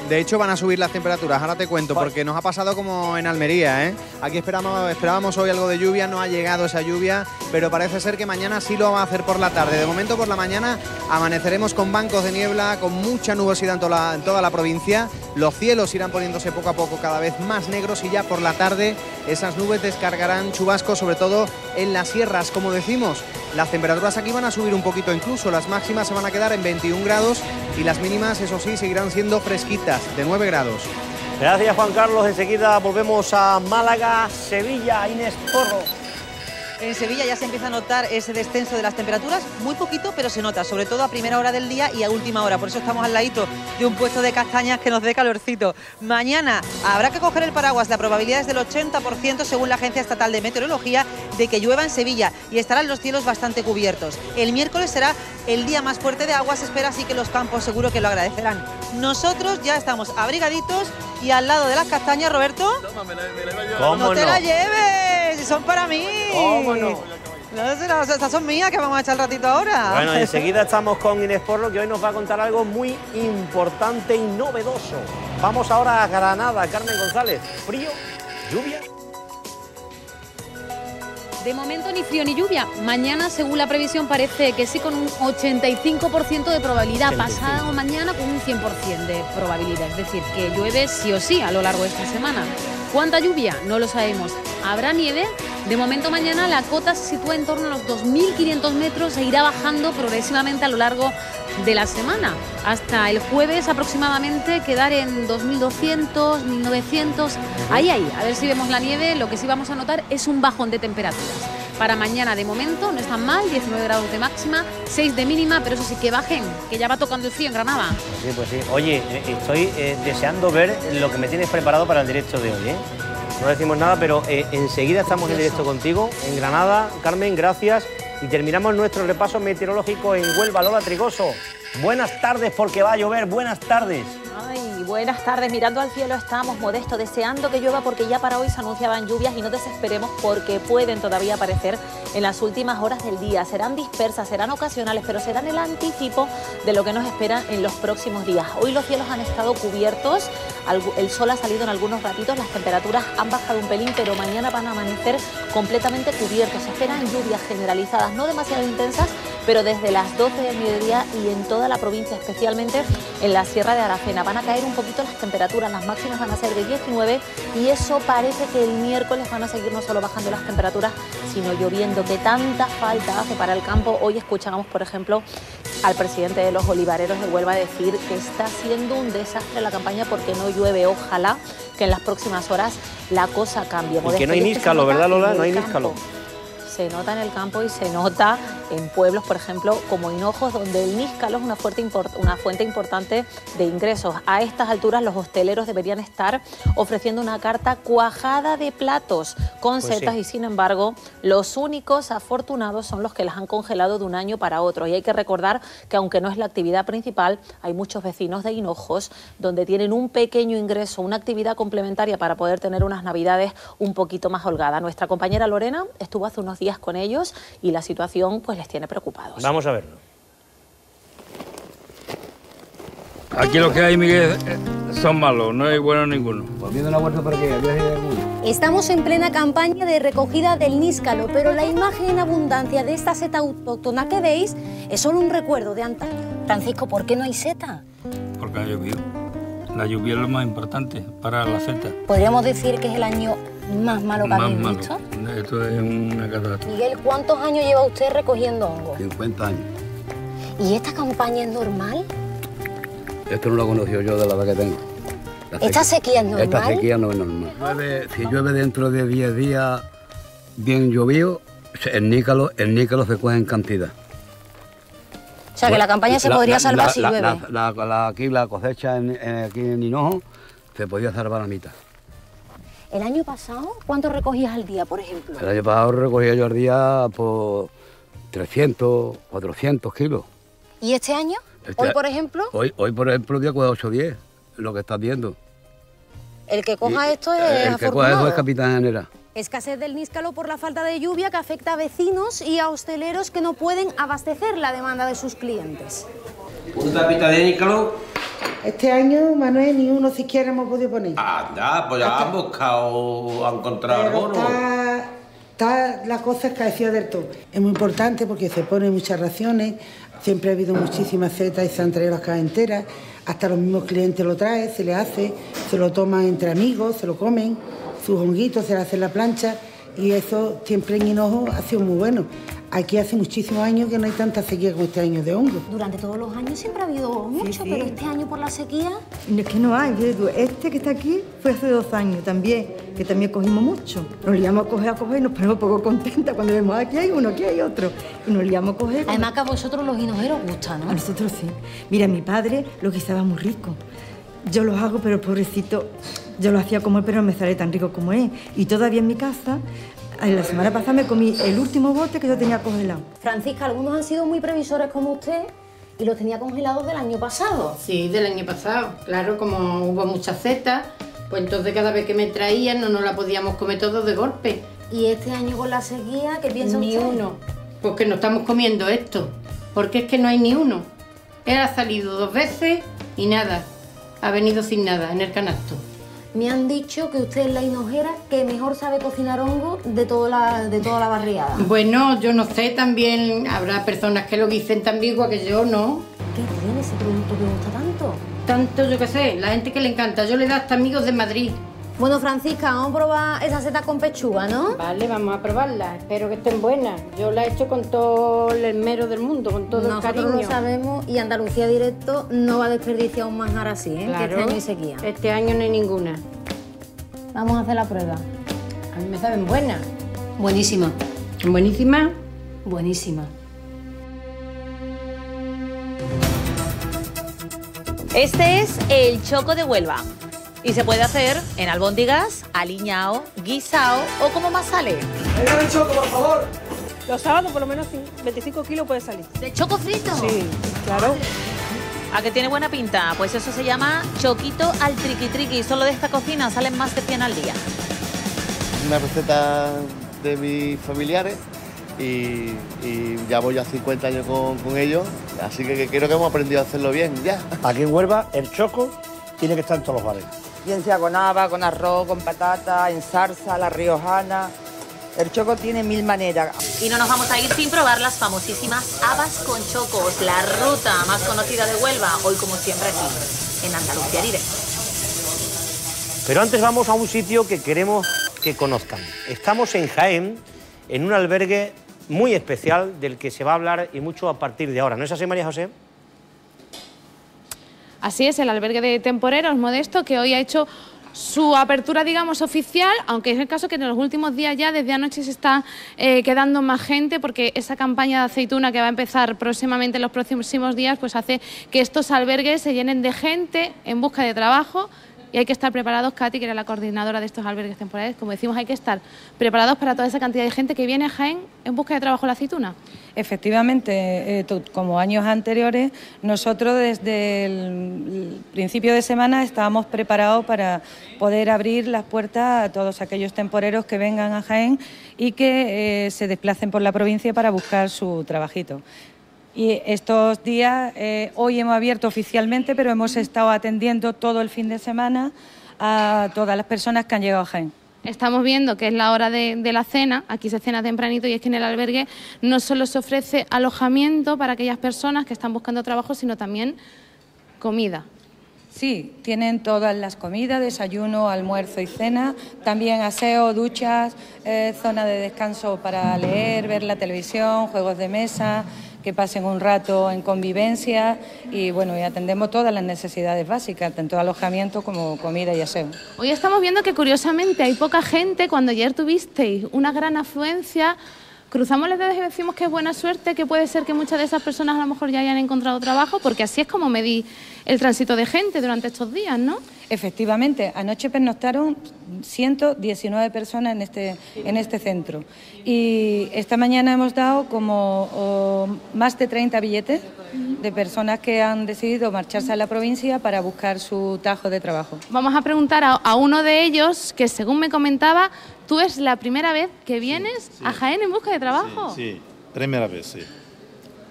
De hecho, van a subir las temperaturas, ahora te cuento, porque nos ha pasado como en Almería, ¿eh? Aquí esperábamos hoy algo de lluvia, no ha llegado esa lluvia, pero parece ser que mañana sí lo va a hacer por la tarde. De momento, por la mañana, amaneceremos con bancos de niebla, con mucha nubosidad en toda la provincia. Los cielos irán poniéndose poco a poco cada vez más negros, y ya por la tarde esas nubes descargarán chubascos, sobre todo en las sierras. Como decimos, las temperaturas aquí van a subir un poquito incluso, las máximas se van a quedar en 21 grados y las mínimas, eso sí, seguirán siendo fresquitas, de 9 grados. Gracias, Juan Carlos. Enseguida volvemos a Málaga, Sevilla, Inés Porro. En Sevilla ya se empieza a notar ese descenso de las temperaturas, muy poquito, pero se nota, sobre todo a primera hora del día y a última hora. Por eso estamos al ladito de un puesto de castañas que nos dé calorcito. Mañana habrá que coger el paraguas, la probabilidad es del 80% según la Agencia Estatal de Meteorología de que llueva en Sevilla y estarán los cielos bastante cubiertos. El miércoles será el día más fuerte de agua, se espera, así que los campos seguro que lo agradecerán. Nosotros ya estamos abrigaditos y al lado de las castañas, Roberto... Toma, ¡no te la lleves! ¡Son para mí! ¡Cómo no! No, estas son mías que vamos a echar el ratito ahora. Bueno, enseguida estamos con Inés Porro, que hoy nos va a contar algo muy importante y novedoso. Vamos ahora a Granada, Carmen González. ¿Frío? ¿Lluvia? De momento ni frío ni lluvia. Mañana, según la previsión, parece que sí, con un 85% de probabilidad. 75. Pasado mañana con un 100% de probabilidad. Es decir, que llueve sí o sí a lo largo de esta semana. ¿Cuánta lluvia? No lo sabemos. ¿Habrá nieve? De momento mañana la cota se sitúa en torno a los 2.500 metros e irá bajando progresivamente a lo largo de la semana. Hasta el jueves aproximadamente quedar en 2.200, 1.900, ahí, a ver si vemos la nieve. Lo que sí vamos a notar es un bajón de temperaturas. Para mañana de momento no están mal, 19 grados de máxima, 6 de mínima, pero eso sí, que bajen, que ya va tocando el frío en Granada. Sí, pues sí. Oye, estoy deseando ver lo que me tienes preparado para el directo de hoy, ¿eh? No decimos nada, pero enseguida estamos en directo contigo en Granada. Carmen, gracias. Y terminamos nuestro repaso meteorológico en Huelva. Lola Trigoso, buenas tardes, porque va a llover. Buenas tardes. Ay, buenas tardes. Mirando al cielo estamos, Modesto, deseando que llueva, porque ya para hoy se anunciaban lluvias y no desesperemos porque pueden todavía aparecer en las últimas horas del día. Serán dispersas, serán ocasionales, pero serán el anticipo de lo que nos espera en los próximos días. Hoy los cielos han estado cubiertos, el sol ha salido en algunos ratitos, las temperaturas han bajado un pelín, pero mañana van a amanecer completamente cubiertos. Se esperan lluvias generalizadas, no demasiado intensas, pero desde las 12 del mediodía y en toda la provincia, especialmente en la Sierra de Aracena. Van a caer un poquito las temperaturas, las máximas van a ser de 19 y eso parece que el miércoles van a seguir no solo bajando las temperaturas, sino lloviendo, que tanta falta hace para el campo. Hoy escuchábamos, por ejemplo, al presidente de los olivareros de Huelva decir que está siendo un desastre la campaña porque no llueve. Ojalá que en las próximas horas la cosa cambie. Y que no hay níscalo, ¿verdad, Lola? No hay níscalo. Se nota en el campo y se nota en pueblos, por ejemplo, como Hinojos, donde el níscalo es una fuente importante de ingresos. A estas alturas los hosteleros deberían estar ofreciendo una carta cuajada de platos con setas y, sin embargo, los únicos afortunados son los que las han congelado de un año para otro. Y hay que recordar que, aunque no es la actividad principal, hay muchos vecinos de Hinojos donde tienen un pequeño ingreso, una actividad complementaria para poder tener unas navidades un poquito más holgadas. Nuestra compañera Lorena estuvo hace unos días con ellos y la situación pues les tiene preocupados. Vamos a verlo. Aquí lo que hay, Miguel, son malos, no hay bueno ninguno. Estamos en plena campaña de recogida del níscalo, pero la imagen en abundancia de esta seta autóctona que veis es solo un recuerdo de antaño. Francisco, ¿por qué no hay seta? Porque ha llovido. La lluvia es lo más importante para la seta. Podríamos decir que es el año más malo que habéis visto. Esto es una catástrofe. Miguel, ¿cuántos años lleva usted recogiendo hongos? 50 años. ¿Y esta campaña es normal? Esto no lo he conocido yo de la edad que tengo. ¿Esta sequía es normal? Esta sequía no es normal. Si llueve dentro de 10 días bien llovido, el nícalo se coge en cantidad. O sea, que la campaña se podría salvar si llueve. Aquí la cosecha aquí en Hinojo se podía salvar a mitad. ¿El año pasado cuánto recogías al día, por ejemplo? El año pasado recogía yo al día por 300, 400 kilos. ¿Y este año? ¿Hoy, por ejemplo? Hoy por ejemplo, día coge 8 o 10, lo que estás viendo. El que coja esto es afortunado. El que coja esto es capitán general. Escasez del níscalo por la falta de lluvia que afecta a vecinos y a hosteleros que no pueden abastecer la demanda de sus clientes. ¿Una tapita de níscalo? Este año, Manuel, ni uno siquiera hemos podido poner. Anda, pues ya han buscado, han encontrado algo. La cosa escaseó del todo. Es muy importante porque se ponen muchas raciones, siempre ha habido muchísimas setas y se han traído las cajas enteras, hasta los mismos clientes lo traen, se le hace, se lo toman entre amigos, se lo comen, sus honguitos se le hacen la plancha y eso siempre en Hinojo ha sido muy bueno. Aquí hace muchísimos años que no hay tanta sequía como este año de hongo. Durante todos los años siempre ha habido mucho, sí. Pero este año por la sequía... Es que no hay. Yo digo, este que está aquí fue hace 2 años también, que también cogimos mucho. Nos liamos a coger y nos ponemos poco contentas cuando vemos aquí hay uno, aquí hay otro. Y nos liamos a coger... Además que a vosotros los hinojeros gustan, ¿no? A nosotros sí. Mira, mi padre lo guisaba muy rico. Yo los hago, pero pobrecito, yo lo hacía como él, pero no me sale tan rico como él. Y todavía en mi casa... La semana pasada me comí el último bote que yo tenía congelado. Francisca, algunos han sido muy previsores como usted y los tenía congelados del año pasado. Sí, del año pasado. Claro, como hubo muchas setas, pues entonces cada vez que me traían no nos la podíamos comer todos de golpe. ¿Y este año con la sequía qué piensa usted? Ni uno. Pues que no estamos comiendo esto, porque es que no hay ni uno. Él ha salido 2 veces y nada, ha venido sin nada en el canasto. Me han dicho que usted es la hinojera que mejor sabe cocinar hongo de toda la barriada. Bueno, yo no sé, también habrá personas que lo guisen tan vigua que yo, ¿no? ¿Qué tiene ese producto que gusta tanto? Tanto, yo qué sé, la gente que le encanta. Yo le da hasta amigos de Madrid. Bueno, Francisca, vamos a probar esa seta con pechuga, ¿no? Vale, vamos a probarla. Espero que estén buenas. Yo la he hecho con todo el esmero del mundo, con todo el cariño. Nosotros lo sabemos y Andalucía Directo no va a desperdiciar un manjar así, ¿eh? Claro, que este año hay sequía. Este año no hay ninguna. Vamos a hacer la prueba. A mí me saben buenas. Buenísima. ¿Buenísima? Buenísima. Este es el choco de Huelva. Y se puede hacer en albóndigas, aliñao, guisao o como más sale. ¡Venga el choco, por favor! Los sábados por lo menos 25 kilos puede salir. ¿De choco frito? Sí, claro. ¿A que tiene buena pinta? Pues eso se llama choquito al triqui-triqui. Solo de esta cocina salen más de 100 al día. Una receta de mis familiares y ya voy a 50 años con ellos. Así que creo que hemos aprendido a hacerlo bien ya. Aquí en Huelva el choco tiene que estar en todos los bares. Bien sea con haba, con arroz, con patata, en salsa, la riojana... El choco tiene 1000 maneras. Y no nos vamos a ir sin probar las famosísimas habas con chocos, la ruta más conocida de Huelva, hoy como siempre aquí, en Andalucía Directo. Pero antes vamos a un sitio que queremos que conozcan. Estamos en Jaén, en un albergue muy especial del que se va a hablar y mucho a partir de ahora. ¿No es así, María José? Así es, el albergue de temporeros Modesto, que hoy ha hecho su apertura, digamos, oficial, aunque es el caso que en los últimos días ya, desde anoche, se está quedando más gente, porque esa campaña de aceituna que va a empezar próximamente en los próximos días, pues hace que estos albergues se llenen de gente en busca de trabajo. Y hay que estar preparados, Katy, que era la coordinadora de estos albergues temporales, como decimos, hay que estar preparados para toda esa cantidad de gente que viene a Jaén en busca de trabajo en la aceituna. Efectivamente, como años anteriores, nosotros desde el principio de semana estábamos preparados para poder abrir las puertas a todos aquellos temporeros que vengan a Jaén y que se desplacen por la provincia para buscar su trabajito. Y estos días, hoy hemos abierto oficialmente, pero hemos estado atendiendo todo el fin de semana a todas las personas que han llegado a Jaén. Estamos viendo que es la hora de la cena, aquí se cena tempranito, y es que en el albergue no solo se ofrece alojamiento para aquellas personas que están buscando trabajo, sino también comida. Sí, tienen todas las comidas, desayuno, almuerzo y cena, también aseo, duchas, zona de descanso para leer, ver la televisión, juegos de mesa, que pasen un rato en convivencia y bueno, y atendemos todas las necesidades básicas, tanto alojamiento como comida y aseo. Hoy estamos viendo que curiosamente hay poca gente, cuando ayer tuvisteis una gran afluencia. Cruzamos las dedos y decimos que es buena suerte, que puede ser que muchas de esas personas a lo mejor ya hayan encontrado trabajo, porque así es como medí el tránsito de gente durante estos días, ¿no? Efectivamente, anoche pernoctaron 119 personas en este centro y esta mañana hemos dado como más de 30 billetes de personas que han decidido marcharse a la provincia para buscar su tajo de trabajo. Vamos a preguntar a uno de ellos que, según me comentaba, ¿tú es la primera vez que vienes a Jaén en busca de trabajo? Sí, sí, primera vez, sí.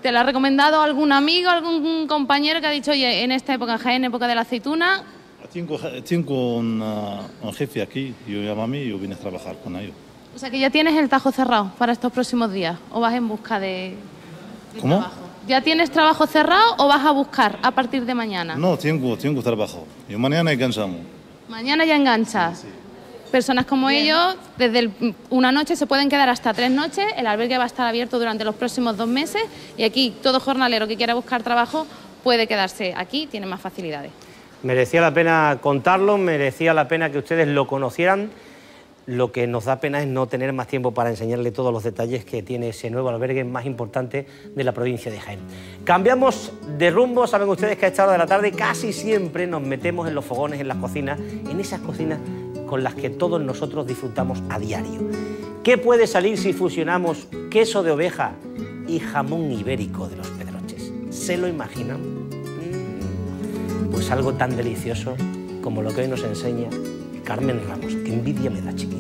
¿Te lo ha recomendado algún amigo, algún compañero que ha dicho, oye, en esta época en Jaén, época de la aceituna? Tengo un jefe aquí, yo llamo a mí y yo vine a trabajar con ellos. O sea, que ya tienes el tajo cerrado para estos próximos días, o vas en busca de ¿Cómo? Trabajo. ¿Ya tienes trabajo cerrado o vas a buscar a partir de mañana? No, tengo trabajo. Yo mañana enganchamos. Mañana ya enganchas. Sí, sí. Personas como ellos, desde una noche se pueden quedar hasta 3 noches, el albergue va a estar abierto durante los próximos 2 meses y aquí todo jornalero que quiera buscar trabajo puede quedarse aquí, tiene más facilidades. Merecía la pena contarlo, merecía la pena que ustedes lo conocieran. Lo que nos da pena es no tener más tiempo para enseñarle todos los detalles que tiene ese nuevo albergue más importante de la provincia de Jaén. Cambiamos de rumbo, saben ustedes que a esta hora de la tarde casi siempre nos metemos en los fogones, en las cocinas, en esas cocinas con las que todos nosotros disfrutamos a diario. ¿Qué puede salir si fusionamos queso de oveja y jamón ibérico de los Pedroches? ¿Se lo imaginan? Pues algo tan delicioso como lo que hoy nos enseña Carmen Ramos. Qué envidia me da, chiquilla.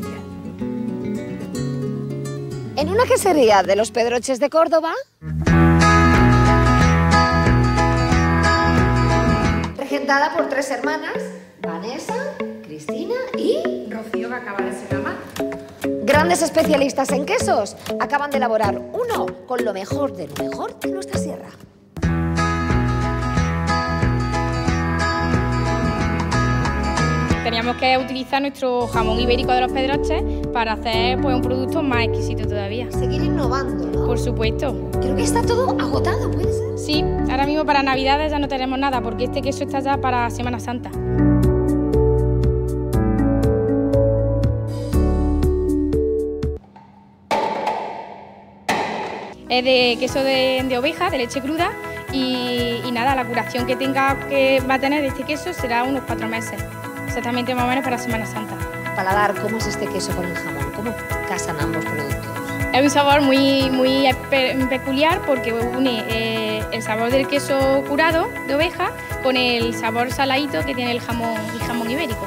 En una quesería de los Pedroches de Córdoba, regentada por 3 hermanas, Vanessa, Cristina y Rocío, que acaba de ser mamá. Grandes especialistas en quesos, acaban de elaborar uno con lo mejor de nuestra sierra. Teníamos que utilizar nuestro jamón ibérico de los Pedroches para hacer, pues, un producto más exquisito todavía. Seguir innovando, ¿no? Por supuesto. Creo que está todo agotado, ¿puede ser? Sí, ahora mismo para Navidades ya no tenemos nada, porque este queso está ya para Semana Santa. Es de queso de oveja, de leche cruda, y nada, la curación que tenga, que va a tener este queso, será unos 4 meses. Exactamente, más o menos para Semana Santa. Paladar, ¿cómo es este queso con el jamón? ¿Cómo casan ambos productos? Es un sabor muy peculiar porque une el sabor del queso curado de oveja con el sabor saladito que tiene el jamón ibérico.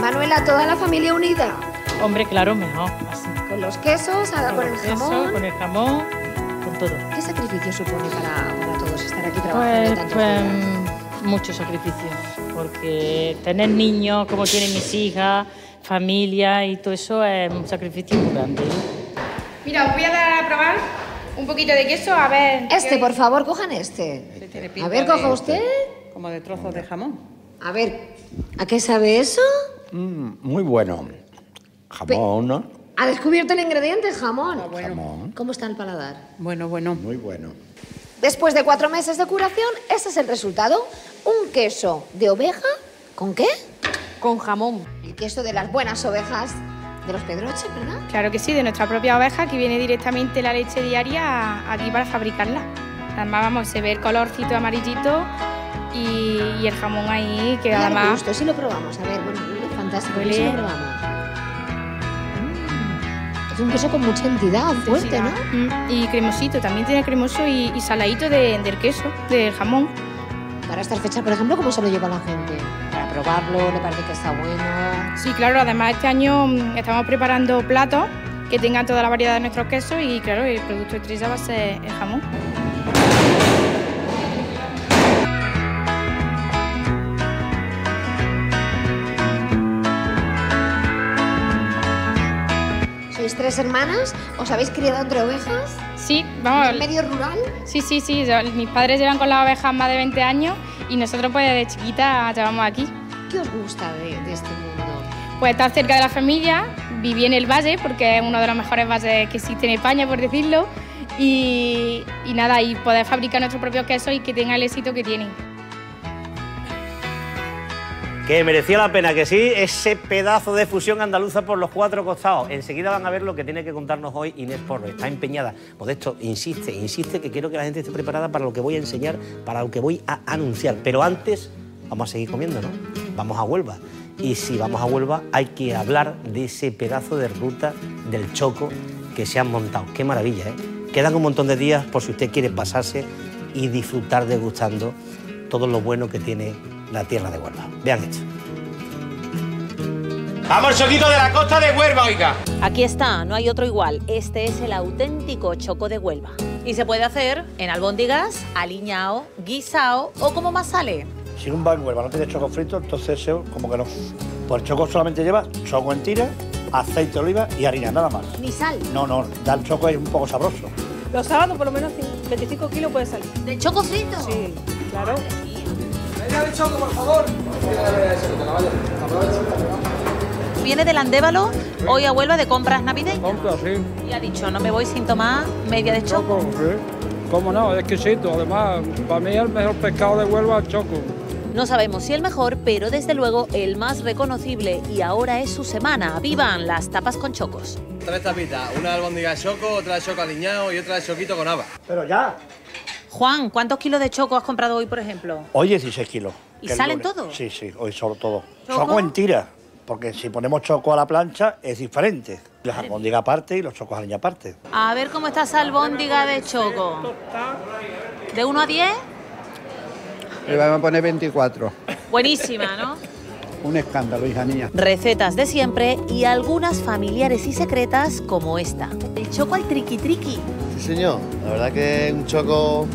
Manuela, ¿toda la familia unida? Hombre, claro, mejor. Así. Con los quesos, ahora con el jamón. Con el jamón, con todo. ¿Qué sacrificio supone para todos estar aquí trabajando tanto? Mucho sacrificio, porque tener niños como tienen mis hijas, familia y todo eso es un sacrificio muy grande. Mira, os voy a dar a probar un poquito de queso, a ver... Este, por favor, cojan este. A ver, coja usted. Como de trozos de jamón. A ver, ¿a qué sabe eso? Muy bueno. Jamón, ¿no? Ha descubierto el ingrediente, jamón. Ah, bueno. Jamón. ¿Cómo está el paladar? Bueno. Muy bueno. Después de 4 meses de curación, ese es el resultado. Un queso de oveja, ¿con qué? Con jamón. El queso de las buenas ovejas de los Pedroches, ¿verdad? Claro que sí, de nuestra propia oveja, que viene directamente la leche diaria aquí para fabricarla. Además, vamos, se ve el colorcito amarillito y el jamón ahí, que además... Claro, justo, sí lo probamos. A ver, bueno, fantástico, sí lo probamos. Es un queso con mucha entidad, fuerte, ¿no? Y cremosito, también tiene cremoso y saladito del queso, del jamón. Para esta fecha, por ejemplo, ¿cómo se lo lleva la gente? Para probarlo, ¿le parece que está bueno? Sí, claro, además este año estamos preparando platos que tengan toda la variedad de nuestros quesos y, claro, el producto estrella va a ser el jamón. ¿Sois 3 hermanas? ¿Os habéis criado entre ovejas? Sí, vamos. ¿En medio rural? Sí. Mis padres llevan con las ovejas más de 20 años y nosotros, pues, desde chiquita llevamos aquí. ¿Qué os gusta de este mundo? Pues estar cerca de la familia, viví en el valle, porque es uno de los mejores valles que existe en España, por decirlo, y nada, y poder fabricar nuestros propios quesos y que tenga el éxito que tienen. Que merecía la pena, que sí, ese pedazo de fusión andaluza por los 4 costados. Enseguida van a ver lo que tiene que contarnos hoy Inés Porro. Está empeñada. Modesto, insiste que quiero que la gente esté preparada para lo que voy a enseñar, para lo que voy a anunciar. Pero antes, vamos a seguir comiendo, ¿no? Vamos a Huelva. Y si vamos a Huelva, hay que hablar de ese pedazo de ruta del Choco que se han montado. Qué maravilla, ¿eh? Quedan un montón de días por si usted quiere pasarse y disfrutar degustando todo lo bueno que tiene la tierra de Huelva. Vean esto. ¡Vamos al choquito de la costa de Huelva, oiga! Aquí está, no hay otro igual. Este es el auténtico choco de Huelva. Y se puede hacer en albóndigas, aliñao, guisao o como más sale. Si un bar en Huelva no tiene choco frito, entonces eso como que no. Pues el choco solamente lleva choco en tira, aceite de oliva y harina, nada más. ¿Ni sal? No, el choco es un poco sabroso. Los sábados por lo menos 25 kilos puede salir. ¿De choco frito? Sí, claro. Vale. derecha, por favor. Viene del Andévalo, sí. Hoy a Huelva de compras navideñas. Compras, sí. Y ha dicho, no me voy sin tomar media de choco. Sí. ¿Cómo no? Es exquisito. Además, para mí el mejor pescado de Huelva es el choco. No sabemos si el mejor, pero desde luego el más reconocible. Y ahora es su semana. ¡Vivan las tapas con chocos! Tres tapitas, una de albóndiga de choco, otra de choco aliñado y otra de choquito con habas. ¡Pero ya! Juan, ¿cuántos kilos de choco has comprado hoy, por ejemplo? Hoy 16 kilos. ¿Y salen todos? Sí, sí, hoy solo todo. Choco en tira, porque si ponemos choco a la plancha es diferente. Las albóndigas aparte y los chocos aliñados aparte. A ver cómo está esa albóndiga de choco. ¿De 1 a 10? Le vamos a poner 24. Buenísima, ¿no? Un escándalo, hija mía. Recetas de siempre y algunas familiares y secretas como esta. El choco al triqui-triqui. Sí, señor. La verdad que un choco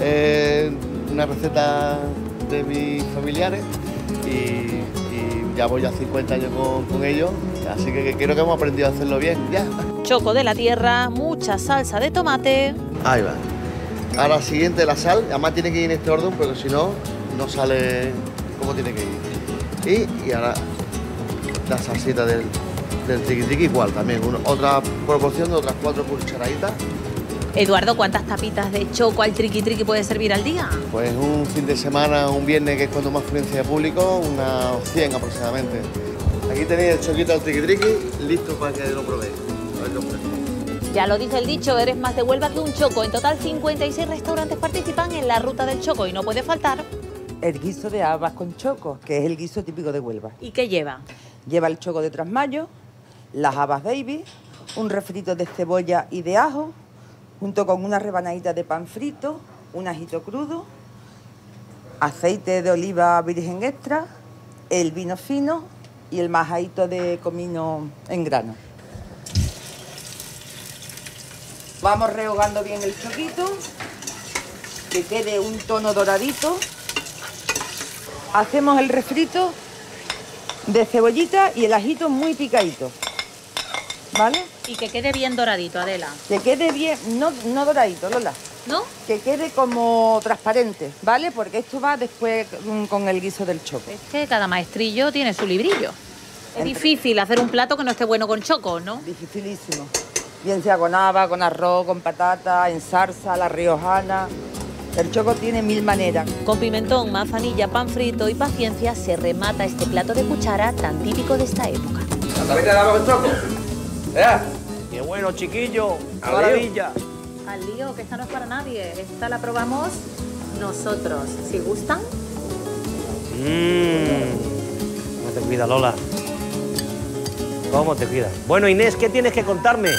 es una receta de mis familiares y ya voy a 50 años con ellos. Así que creo que hemos aprendido a hacerlo bien, ya. Choco de la tierra, mucha salsa de tomate. Ahí va. Ahora siguiente la sal, además tiene que ir en este orden porque si no, no sale como tiene que ir. Y ahora la salsita del triqui-triqui igual también, otra proporción de otras 4 cucharaditas. Eduardo, ¿cuántas tapitas de choco al triqui-triqui puede servir al día? Pues un fin de semana, un viernes que es cuando más afluencia de público, unas 100 aproximadamente. Aquí tenéis el choquito al triqui-triqui listo para que lo probéis. Ya lo dice el dicho, eres más de Huelva que un choco. En total, 56 restaurantes participan en la ruta del choco y no puede faltar... el guiso de habas con choco, que es el guiso típico de Huelva. ¿Y qué lleva? Lleva el choco de trasmayo, las habas baby, un refrito de cebolla y de ajo, junto con una rebanadita de pan frito, un ajito crudo, aceite de oliva virgen extra, el vino fino y el majadito de comino en grano. Vamos rehogando bien el choquito, que quede un tono doradito. Hacemos el refrito de cebollita y el ajito muy picadito, ¿vale? Y que quede bien doradito, Adela. Que quede bien, no doradito, Lola. ¿No? Que quede como transparente, ¿vale? Porque esto va después con el guiso del choco. Es que cada maestrillo tiene su librillo. Es difícil hacer un plato que no esté bueno con choco, ¿no? Dificilísimo. Bien sea con haba, con arroz, con patata, en salsa, la riojana... El choco tiene mil maneras. Con pimentón, manzanilla, pan frito y paciencia se remata este plato de cuchara tan típico de esta época. ¿La tapita de haba con choco? ¿Eh? ¡Qué bueno, chiquillo! ¡Qué maravilla! Al lío, que esta no es para nadie. Esta la probamos nosotros. ¿Si gustan? ¿Cómo te cuida, Lola? ¿Cómo te cuida? Bueno, Inés, ¿qué tienes que contarme?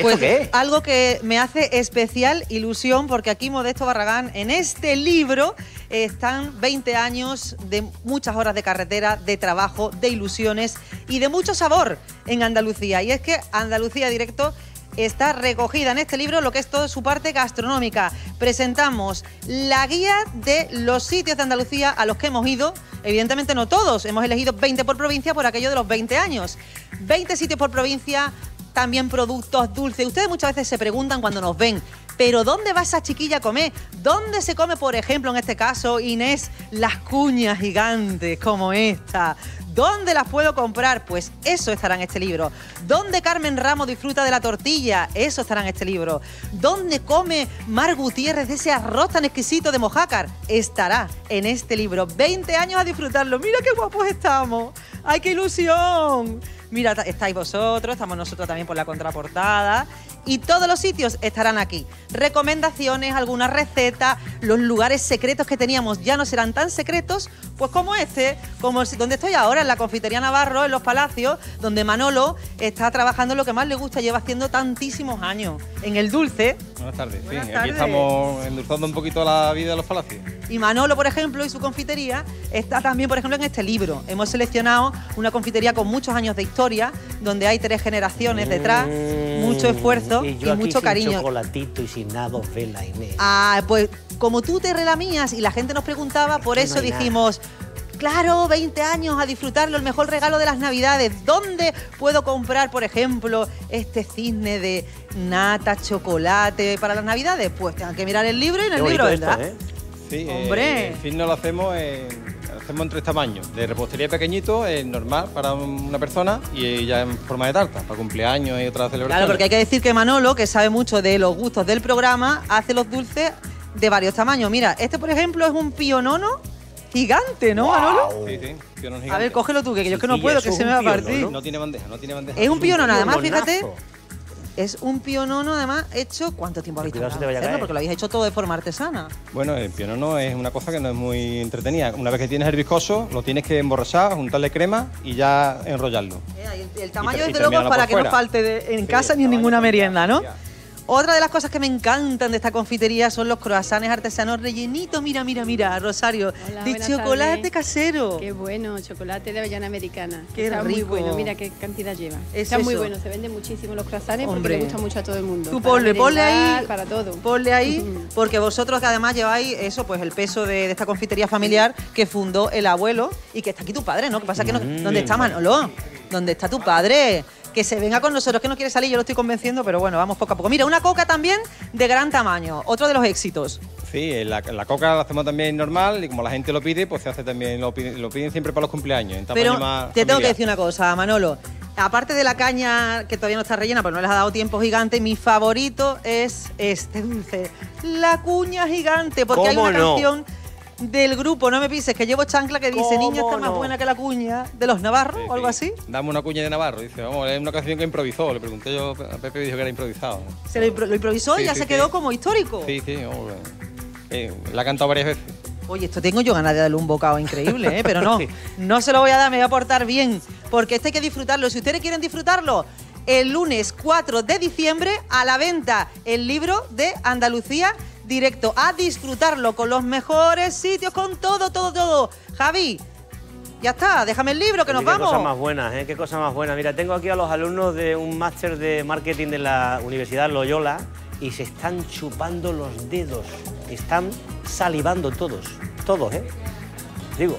Pues ¿qué? Algo que me hace especial ilusión, porque aquí Modesto Barragán, en este libro, están 20 años de muchas horas de carretera, de trabajo, de ilusiones y de mucho sabor en Andalucía. Y es que Andalucía Directo está recogida en este libro lo que es toda su parte gastronómica. Presentamos la guía de los sitios de Andalucía a los que hemos ido. Evidentemente no todos, hemos elegido 20 por provincia por aquello de los 20 años. 20 sitios por provincia... También productos dulces. Ustedes muchas veces se preguntan cuando nos ven, ¿pero dónde va esa chiquilla a comer? ¿Dónde se come, por ejemplo, en este caso, Inés, las cuñas gigantes como esta? ¿Dónde las puedo comprar? Pues eso estará en este libro. ¿Dónde Carmen Ramos disfruta de la tortilla? Eso estará en este libro. ¿Dónde come Mar Gutiérrez de ese arroz tan exquisito de Mojácar? Estará en este libro. 20 años a disfrutarlo. ¡Mira qué guapos estamos! ¡Ay, qué ilusión! Mira, estáis vosotros, estamos nosotros también por la contraportada. Y todos los sitios estarán aquí. Recomendaciones, algunas recetas, los lugares secretos que teníamos ya no serán tan secretos, pues como este, como donde estoy ahora, en la confitería Navarro, en Los Palacios, donde Manolo está trabajando lo que más le gusta, lleva haciendo tantísimos años, en el dulce. Buenas tardes, buenas tardes. Aquí estamos endulzando un poquito la vida de Los Palacios. Y Manolo, por ejemplo, y su confitería está también, por ejemplo, en este libro. Hemos seleccionado una confitería con muchos años de historia, donde hay 3 generaciones detrás, mucho esfuerzo. Y yo y aquí mucho sin cariño. Chocolatito y sin nada, vela, Inés. Ah, pues como tú te relamías y la gente nos preguntaba, es por eso no dijimos, nada. Claro, 20 años a disfrutarlo, el mejor regalo de las Navidades. ¿Dónde puedo comprar, por ejemplo, este cisne de nata, chocolate para las Navidades? Pues tengan que mirar el libro y en el libro, ¿verdad? Sí, ¡hombre! El fin no lo hacemos, hacemos en tres tamaños. De repostería pequeñito, normal para una persona, y ya en forma de tarta, para cumpleaños y otras celebraciones. Claro, porque hay que decir que Manolo, que sabe mucho de los gustos del programa, hace los dulces de varios tamaños. Mira, este por ejemplo es un pionono gigante, ¿no, Manolo? Wow. Sí, sí, pionono gigante. A ver, cógelo tú, que yo es que no puedo, que se me va a partir. No, no tiene bandeja, no tiene bandeja. Es un pionono, además, fíjate. Es un pionono, además, hecho... ¿Cuánto tiempo habéis tardado en hacerlo? Porque lo habéis hecho todo de forma artesana. Bueno, el pionono es una cosa que no es muy entretenida. Una vez que tienes el viscoso, lo tienes que emborrachar, juntarle crema y ya enrollarlo. El tamaño es de locos para que no falte en casa ni en ninguna merienda, ¿no? Otra de las cosas que me encantan de esta confitería son los croissants artesanos rellenitos. Mira, mira, mira, Rosario. Hola, de chocolate casero. Qué bueno, chocolate de avellana americana. Qué está rico. Muy bueno, mira qué cantidad lleva. Está muy bueno, se venden muchísimo los croissants porque le gusta mucho a todo el mundo. Tú ponle, ponle ahí. Para todo. Ponle ahí, porque vosotros que además lleváis eso, pues el peso de esta confitería familiar que fundó el abuelo y que está aquí tu padre, ¿no? Que pasa que no, ¿dónde está Manolo? ¿Dónde está tu padre? Que se venga con nosotros, que no quiere salir, yo lo estoy convenciendo, pero bueno, vamos poco a poco. Mira, una coca también de gran tamaño, otro de los éxitos. Sí, la coca la hacemos también normal y como la gente lo pide, pues se hace también, lo piden siempre para los cumpleaños. En pero más te tengo que decir una cosa, Manolo. Aparte de la caña, que todavía no está rellena, pero no les ha dado tiempo gigante, mi favorito es este dulce, la cuña gigante, porque hay una canción del grupo No Me Pises, que llevo chancla, que dice niña está más buena que la cuña de los navarros, o algo así. Dame una cuña de Navarro, dice, vamos, es una canción que improvisó, le pregunté yo a Pepe, dijo que era improvisado. Se lo improvisó y ya se quedó como histórico. Sí, sí, la ha cantado varias veces. Oye, esto tengo yo ganas de darle un bocado increíble, pero no, no se lo voy a dar, me voy a portar bien, porque este hay que disfrutarlo. Si ustedes quieren disfrutarlo, el lunes 4 de diciembre a la venta el libro de Andalucía Directo, a disfrutarlo con los mejores sitios, con todo, todo, todo. Javi, ya está, déjame el libro que nos vamos. Qué cosas más buenas, ¿eh? Qué cosas más buenas. Mira, tengo aquí a los alumnos de un máster de marketing de la Universidad Loyola y se están chupando los dedos, están salivando todos, todos, ¿eh? Digo,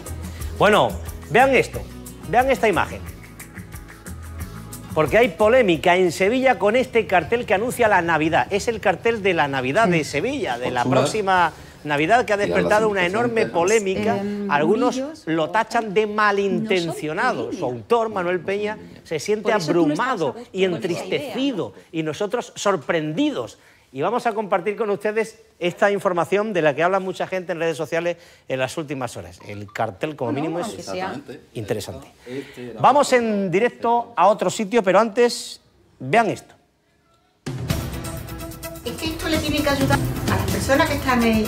bueno, vean esto, vean esta imagen. Porque hay polémica en Sevilla con este cartel que anuncia la Navidad. Es el cartel de la Navidad de Sevilla, de la próxima Navidad, que ha despertado una enorme polémica. Algunos lo tachan de malintencionado. Su autor, Manuel Peña, se siente abrumado y entristecido, y nosotros sorprendidos. Y vamos a compartir con ustedes esta información de la que habla mucha gente en redes sociales en las últimas horas. El cartel, como mínimo, es interesante. Vamos en directo a otro sitio, pero antes, vean esto. Es que esto le tiene que ayudar a las personas que están en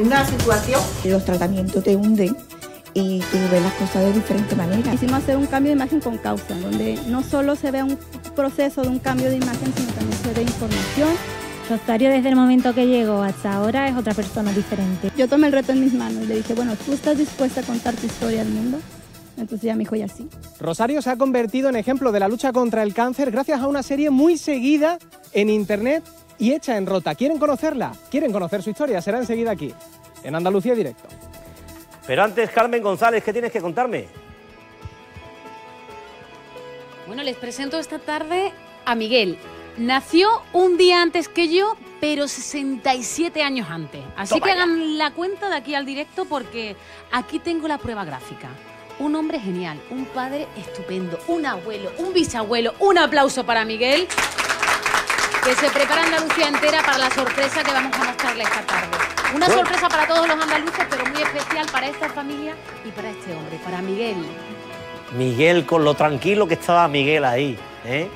una situación. Los tratamientos te hunden y tú ves las cosas de diferente manera. Quisimos hacer un cambio de imagen con causa, donde no solo se vea un proceso de un cambio de imagen, sino también se ve información. Rosario, desde el momento que llegó hasta ahora, es otra persona diferente. Yo tomé el reto en mis manos y le dije, bueno, ¿tú estás dispuesta a contar tu historia al mundo? Entonces ya me dijo, ya sí. Rosario se ha convertido en ejemplo de la lucha contra el cáncer gracias a una serie muy seguida en internet y hecha en rota. ¿Quieren conocerla? ¿Quieren conocer su historia? Será enseguida aquí, en Andalucía Directo. Pero antes, Carmen González, ¿qué tienes que contarme? Bueno, les presento esta tarde a Miguel. Nació un día antes que yo, pero 67 años antes. Así que hagan la cuenta de aquí al directo, porque aquí tengo la prueba gráfica. Un hombre genial, un padre estupendo, un abuelo, un bisabuelo. Un aplauso para Miguel, que se prepara Andalucía entera para la sorpresa que vamos a mostrarle esta tarde. Una sorpresa para todos los andaluces, pero muy especial para esta familia y para este hombre, para Miguel. Miguel, con lo tranquilo que estaba Miguel ahí, ¿eh?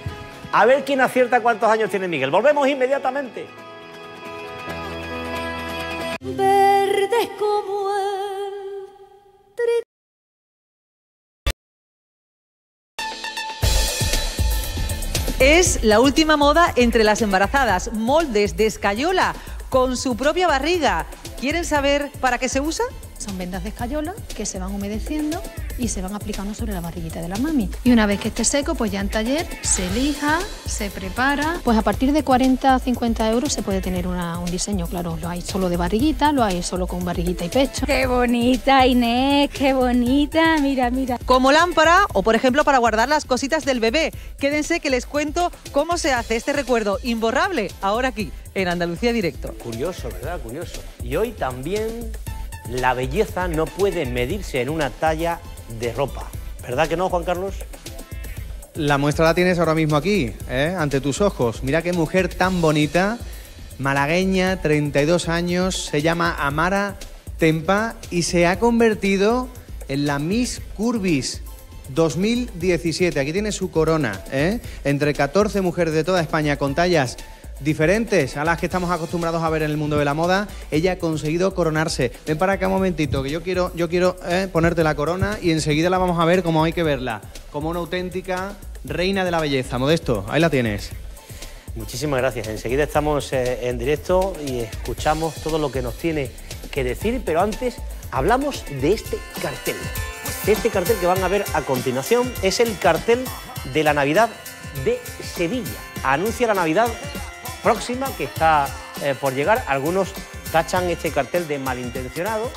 A ver quién acierta cuántos años tiene Miguel. Volvemos inmediatamente. Verdes como el trigo. Es la última moda entre las embarazadas. Moldes de escayola con su propia barriga. ¿Quieren saber para qué se usa? Son vendas de escayola que se van humedeciendo y se van aplicando sobre la barriguita de la mami. Y una vez que esté seco, pues ya en taller se lija, se prepara. Pues a partir de 40 o 50 euros se puede tener un diseño, claro. Lo hay solo de barriguita, lo hay solo con barriguita y pecho. ¡Qué bonita, Inés! ¡Qué bonita! Mira, mira. Como lámpara o, por ejemplo, para guardar las cositas del bebé. Quédense que les cuento cómo se hace este recuerdo imborrable ahora aquí, en Andalucía Directo. Curioso, ¿verdad? Curioso. Y hoy también... la belleza no puede medirse en una talla de ropa. ¿Verdad que no, Juan Carlos? La muestra la tienes ahora mismo aquí, ¿eh? Ante tus ojos. Mira qué mujer tan bonita, malagueña, 32 años, se llama Amara Tempa y se ha convertido en la Miss Curvis 2017. Aquí tiene su corona, ¿eh? Entre 14 mujeres de toda España con tallas diferentes a las que estamos acostumbrados a ver en el mundo de la moda, ella ha conseguido coronarse. Ven para acá un momentito, que yo quiero ponerte la corona y enseguida la vamos a ver como hay que verla, como una auténtica reina de la belleza. Modesto, ahí la tienes. Muchísimas gracias. Enseguida estamos en directo y escuchamos todo lo que nos tiene que decir, pero antes hablamos de este cartel. Este cartel que van a ver a continuación es el cartel de la Navidad de Sevilla. Anuncia la Navidad próxima que está por llegar. Algunos tachan este cartel de malintencionado.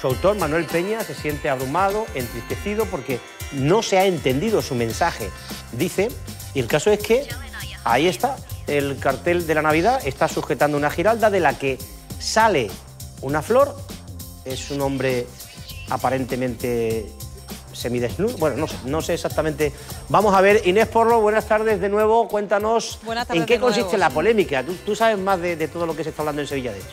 Su autor, Manuel Peña, se siente abrumado, entristecido porque no se ha entendido su mensaje, dice. Y el caso es que ahí está, el cartel de la Navidad está sujetando una giralda de la que sale una flor. Es un hombre aparentemente semidesnudo. Bueno, no sé exactamente. Vamos a ver, Inés Porro, buenas tardes de nuevo. Cuéntanos en qué consiste la polémica. Tú sabes más de todo lo que se está hablando en Sevilla, de hecho.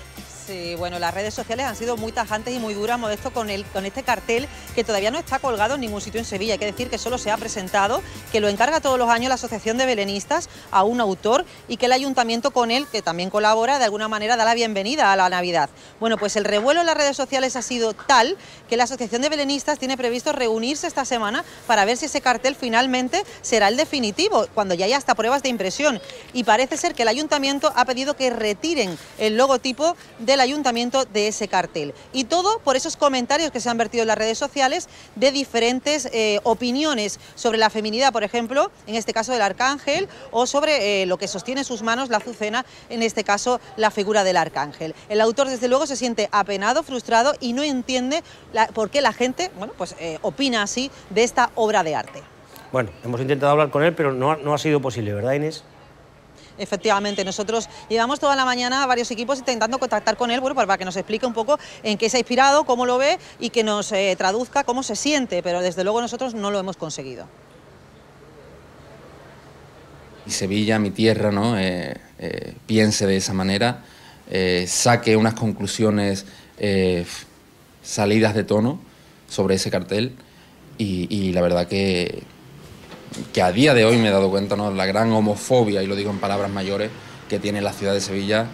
Sí, bueno, las redes sociales han sido muy tajantes y muy duras, Modesto, con este cartel que todavía no está colgado en ningún sitio en Sevilla. Hay que decir que solo se ha presentado, que lo encarga todos los años la Asociación de Belenistas a un autor y que el ayuntamiento con él, que también colabora, de alguna manera da la bienvenida a la Navidad. Bueno, pues el revuelo en las redes sociales ha sido tal que la Asociación de Belenistas tiene previsto reunirse esta semana para ver si ese cartel finalmente será el definitivo, cuando ya hay hasta pruebas de impresión. Y parece ser que el ayuntamiento ha pedido que retiren el logotipo del ayuntamiento de ese cartel. Y todo por esos comentarios que se han vertido en las redes sociales de diferentes opiniones sobre la feminidad, por ejemplo, en este caso del arcángel, o sobre lo que sostiene en sus manos la azucena, en este caso la figura del arcángel. El autor, desde luego, se siente apenado, frustrado y no entiende por qué la gente, bueno, pues opina así de esta obra de arte. Bueno, hemos intentado hablar con él, pero no ha sido posible, ¿verdad, Inés? Efectivamente, nosotros llevamos toda la mañana varios equipos intentando contactar con él, bueno, para que nos explique un poco en qué se ha inspirado, cómo lo ve y que nos traduzca cómo se siente, pero desde luego nosotros no lo hemos conseguido. Y Sevilla, mi tierra, ¿no? Piense de esa manera, saque unas conclusiones salidas de tono sobre ese cartel y la verdad que a día de hoy me he dado cuenta, ¿no?, la gran homofobia, y lo digo en palabras mayores, que tiene la ciudad de Sevilla.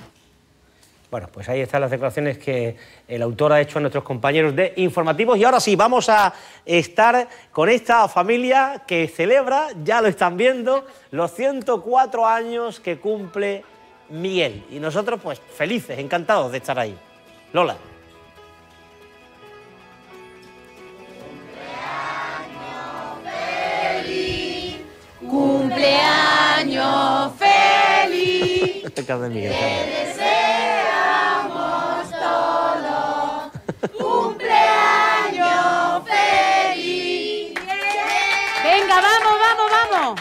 Bueno, pues ahí están las declaraciones que el autor ha hecho a nuestros compañeros de Informativos. Y ahora sí, vamos a estar con esta familia que celebra, ya lo están viendo, los 104 años que cumple Miguel. Y nosotros, pues, felices, encantados de estar ahí. Lola. ¡Cumpleaños feliz! Te deseamos todos. ¡Cumpleaños feliz! Venga, vamos, vamos, vamos.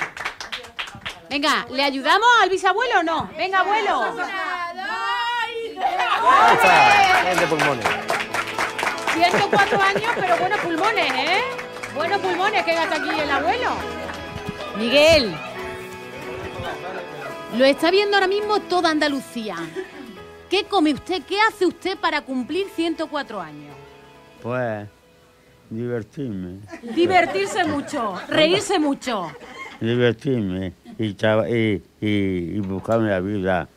Venga, ¿le ayudamos al bisabuelo o no? Venga, abuelo. ¡Gente, pulmones! 104 años, pero buenos pulmones, ¿eh? Buenos pulmones que gasta aquí el abuelo. Miguel, lo está viendo ahora mismo toda Andalucía. ¿Qué come usted? ¿Qué hace usted para cumplir 104 años? Pues, divertirme. Divertirse mucho, reírse mucho. Divertirme y buscarme la vida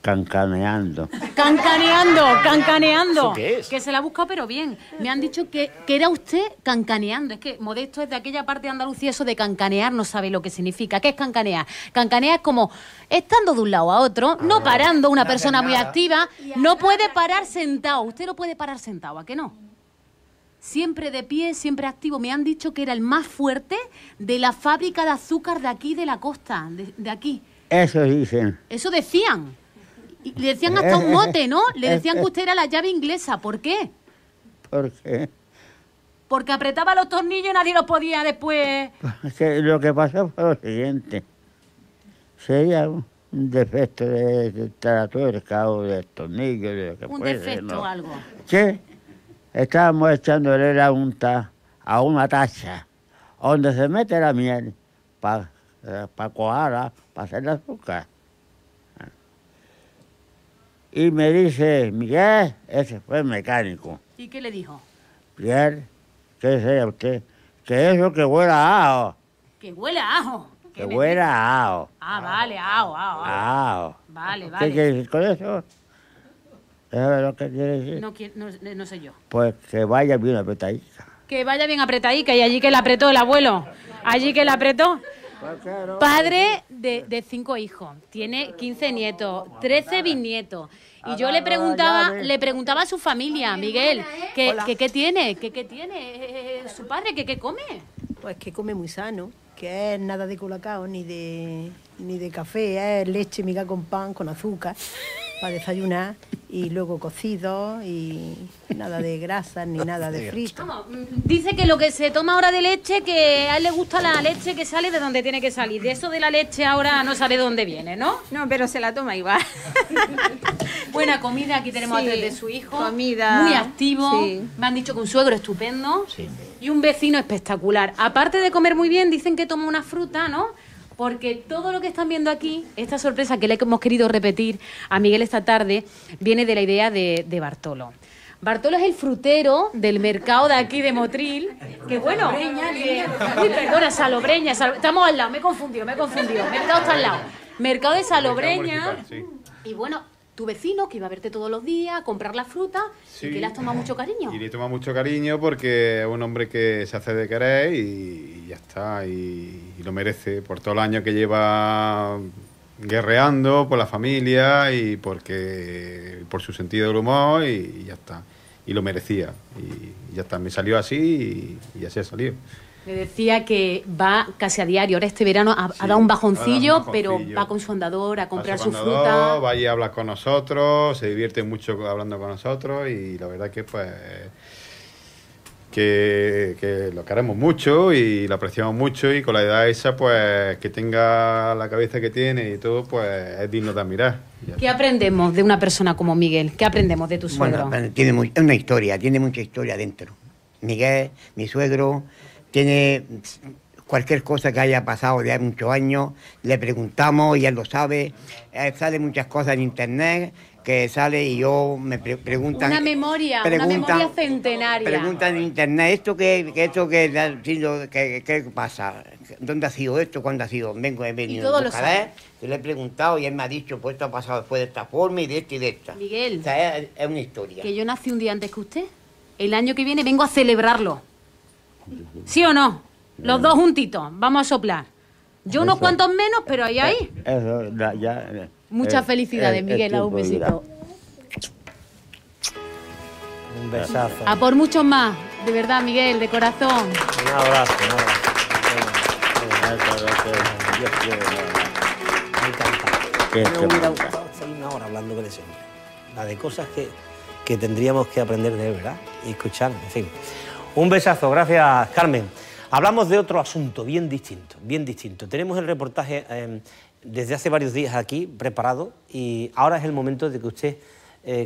cancaneando. Cancaneando, cancaneando. ¿Eso qué es? Que se la ha buscado, pero bien. Me han dicho que era usted cancaneando. Es que Modesto es de aquella parte de Andalucía, eso de cancanear no sabe lo que significa. ¿Qué es cancanear? Cancanear es como estando de un lado a otro, no parando, una persona muy activa, no puede parar sentado. Usted no puede parar sentado, ¿a qué no? Siempre de pie, siempre activo. Me han dicho que era el más fuerte de la fábrica de azúcar de aquí, de la costa, de aquí. Eso dicen. Eso decían. Y le decían hasta un mote, ¿no? Le decían que usted era la llave inglesa. ¿Por qué? ¿Por qué? Porque apretaba los tornillos y nadie los podía después. Porque lo que pasó fue lo siguiente. Se defecto de la tuerca o de tornillo, de lo que un puede, defecto, ¿no?, o algo. Sí, estábamos echándole la unta a una taza donde se mete la miel para cojarla, para hacer el azúcar. Y me dice, Miguel, ese fue el mecánico. ¿Y qué le dijo? Miguel, ¿qué sea usted? Que eso que huele a ajo. ¿Que huele a ajo? Que huele a ajo. Ah, vale, ajo, ajo. Ajo. Vale, vale. ¿Qué quiere decir con eso? ¿Eso es lo que quiere decir? No sé yo. Pues que vaya bien apretadica. Que vaya bien apretadica, y allí que la apretó el abuelo. Allí que la apretó. Padre de 5 hijos, tiene 15 nietos, 13 bisnietos. Y yo le preguntaba a su familia, Miguel, ¿qué tiene su padre, qué come? Pues que come muy sano, que es nada de colacao ni de café, es leche, miga con pan, con azúcar, para desayunar, y luego cocido, y nada de grasas ni nada de frito. Vamos, dice que lo que se toma ahora de leche, que a él le gusta la leche que sale de donde tiene que salir. De eso de la leche ahora no sabe de dónde viene, ¿no? No, pero se la toma y va. Buena comida, aquí tenemos a 3 de su hijo. Comida. Muy activo. Sí. Me han dicho que un suegro estupendo. Sí. Y un vecino espectacular. Aparte de comer muy bien, dicen que toma una fruta, ¿no? Porque todo lo que están viendo aquí, esta sorpresa que le hemos querido repetir a Miguel esta tarde, viene de la idea de Bartolo. Bartolo es el frutero del mercado de aquí de Motril, que bueno, uy, perdona, Salobreña, estamos al lado, me he confundido, mercado está al lado, mercado de Salobreña, y bueno, tu vecino que iba a verte todos los días, a comprar la fruta, sí, y que le has tomado mucho cariño. Y le he tomado mucho cariño porque es un hombre que se hace de querer y ya está, y lo merece por todo el año que lleva guerreando, por la familia y porque por su sentido del humor, y ya está. Y lo merecía, y ya está, me salió así y así ha salido. Me decía que va casi a diario, ahora este verano ha dado un bajoncillo, pero va con su andador a comprar su fruta. Va y habla con nosotros, se divierte mucho hablando con nosotros y la verdad que pues que lo queremos mucho y lo apreciamos mucho, y con la edad esa pues que tenga la cabeza que tiene y todo pues es digno de admirar. ¿Qué aprendemos de una persona como Miguel? ¿Qué aprendemos de tu suegro? Bueno, tiene mucha historia dentro. Miguel, mi suegro, tiene cualquier cosa que haya pasado de hace muchos años, le preguntamos y él lo sabe. Sale muchas cosas en internet que sale y yo me preguntan. Una memoria centenaria. Preguntan en internet, ¿esto qué pasa? ¿Dónde ha sido esto? ¿Cuándo ha sido? He venido y le he preguntado y él me ha dicho, pues esto ha pasado después de esta forma y de esta y de esta. Miguel. O sea, es una historia. Que yo nací un día antes que usted. El año que viene vengo a celebrarlo. ¿Sí o no? Los dos juntitos, vamos a soplar. Yo unos cuantos menos, pero ahí. Eso, ya. Muchas felicidades, Miguel, un besito. Un besazo. A por muchos más, de verdad, Miguel, de corazón. Un abrazo. Me hubiera gustado estar una hora hablando con ese hombre. La de cosas que tendríamos que aprender de él, ¿verdad? Y escuchar, en fin. Un besazo, gracias, Carmen. Hablamos de otro asunto bien distinto, bien distinto. Tenemos el reportaje desde hace varios días aquí preparado y ahora es el momento de que usted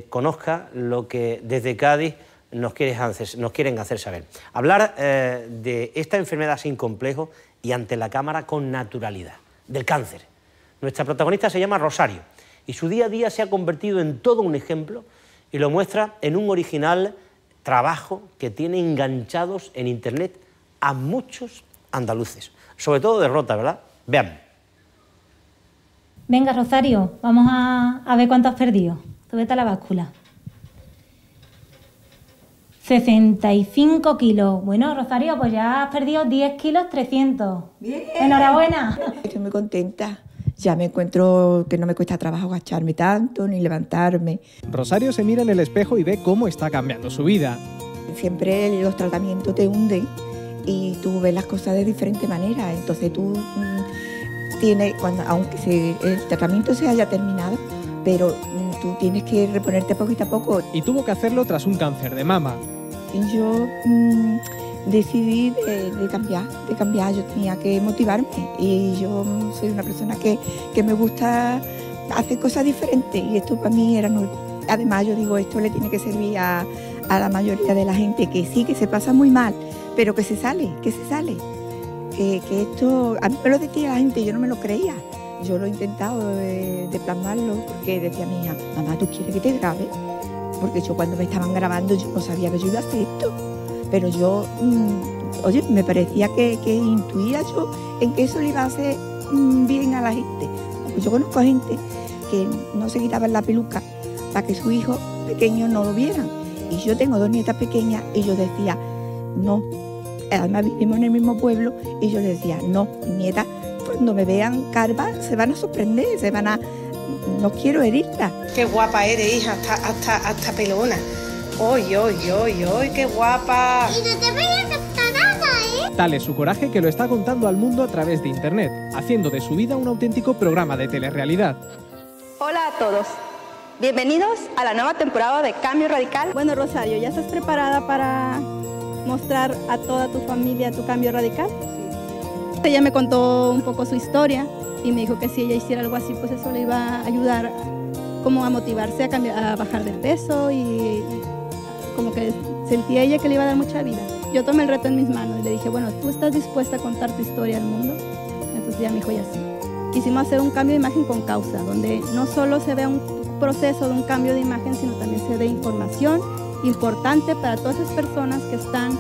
conozca lo que desde Cádiz nos quieren hacer saber. Hablar de esta enfermedad sin complejo y ante la cámara con naturalidad, del cáncer. Nuestra protagonista se llama Rosario y su día a día se ha convertido en todo un ejemplo y lo muestra en un original trabajo que tiene enganchados en internet a muchos andaluces, sobre todo de Rota, ¿verdad? Vean. Venga, Rosario, vamos a ver cuánto has perdido. Tú vete a la báscula. 65 kilos. Bueno, Rosario, pues ya has perdido 10 kilos 300. ¡Bien! ¡Enhorabuena! Estoy muy contenta. Ya me encuentro que no me cuesta trabajo agacharme tanto ni levantarme. Rosario se mira en el espejo y ve cómo está cambiando su vida. Siempre los tratamientos te hunden y tú ves las cosas de diferente manera. Entonces tú tienes, aunque el tratamiento se haya terminado, pero tú tienes que reponerte poquito a poco. Y tuvo que hacerlo tras un cáncer de mama. Yo decidí de cambiar. Yo tenía que motivarme y yo soy una persona que me gusta hacer cosas diferentes y esto para mí era nuevo. Además yo digo, esto le tiene que servir a la mayoría de la gente, que sí, que se pasa muy mal, pero que se sale, que esto, a mí me lo decía la gente, yo no me lo creía. Yo lo he intentado de plasmarlo porque decía a mi hija, mamá, ¿tú quieres que te grabe? Porque yo cuando me estaban grabando yo no sabía que yo iba a hacer esto, pero yo, oye, me parecía que intuía yo en que eso le iba a hacer bien a la gente. Porque yo conozco a gente que no se quitaban la peluca para que sus hijos pequeños no lo vieran. Y yo tengo dos nietas pequeñas y yo decía, no, además vivimos en el mismo pueblo y yo les decía, no, nieta, cuando me vean calva se van a sorprender, se van a... no quiero herirla. Qué guapa eres, hija, hasta pelona. ¡Oy, oy, oy, oy, qué guapa! Y no te voy a aceptar nada, ¿eh? Tal es su coraje que lo está contando al mundo a través de internet, haciendo de su vida un auténtico programa de telerrealidad. Hola a todos. Bienvenidos a la nueva temporada de Cambio Radical. Bueno, Rosario, ¿ya estás preparada para mostrar a toda tu familia tu cambio radical? Sí. Ella me contó un poco su historia y me dijo que si ella hiciera algo así, pues eso le iba a ayudar como a motivarse a cambiar, a bajar de peso y como que sentía ella que le iba a dar mucha vida. Yo tomé el reto en mis manos y le dije, bueno, ¿tú estás dispuesta a contar tu historia al mundo? Entonces ella me dijo, ya sí. Quisimos hacer un cambio de imagen con causa, donde no solo se vea un proceso de un cambio de imagen, sino también se dé información importante para todas esas personas que están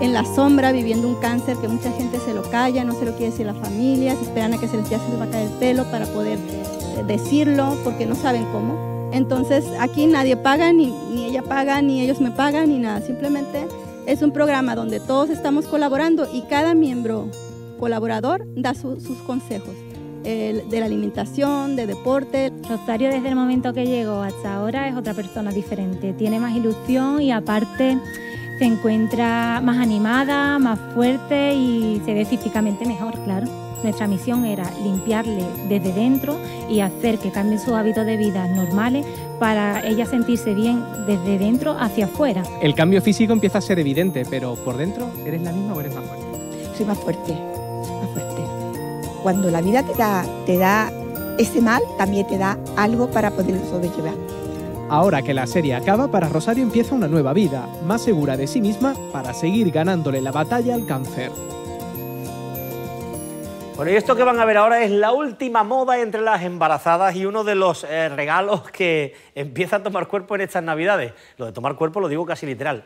en la sombra viviendo un cáncer que mucha gente se lo calla, no se lo quiere decir a la familia, se esperan a que se les va a caer el pelo para poder decirlo porque no saben cómo. Entonces aquí nadie paga, ni ella paga, ni ellos me pagan, ni nada. Simplemente es un programa donde todos estamos colaborando y cada miembro colaborador da sus consejos de la alimentación, de deporte. Rosario desde el momento que llegó hasta ahora es otra persona diferente, tiene más ilusión y aparte se encuentra más animada, más fuerte y se ve físicamente mejor, claro. Nuestra misión era limpiarle desde dentro y hacer que cambien sus hábitos de vida normales para ella sentirse bien desde dentro hacia afuera. El cambio físico empieza a ser evidente, pero por dentro, ¿eres la misma o eres más fuerte? Soy más fuerte, más fuerte. Cuando la vida te da ese mal, también te da algo para poderlo sobrellevar. Ahora que la serie acaba, para Rosario empieza una nueva vida, más segura de sí misma para seguir ganándole la batalla al cáncer. Bueno, y esto que van a ver ahora es la última moda entre las embarazadas y uno de los regalos que empieza a tomar cuerpo en estas Navidades. Lo de tomar cuerpo lo digo casi literal.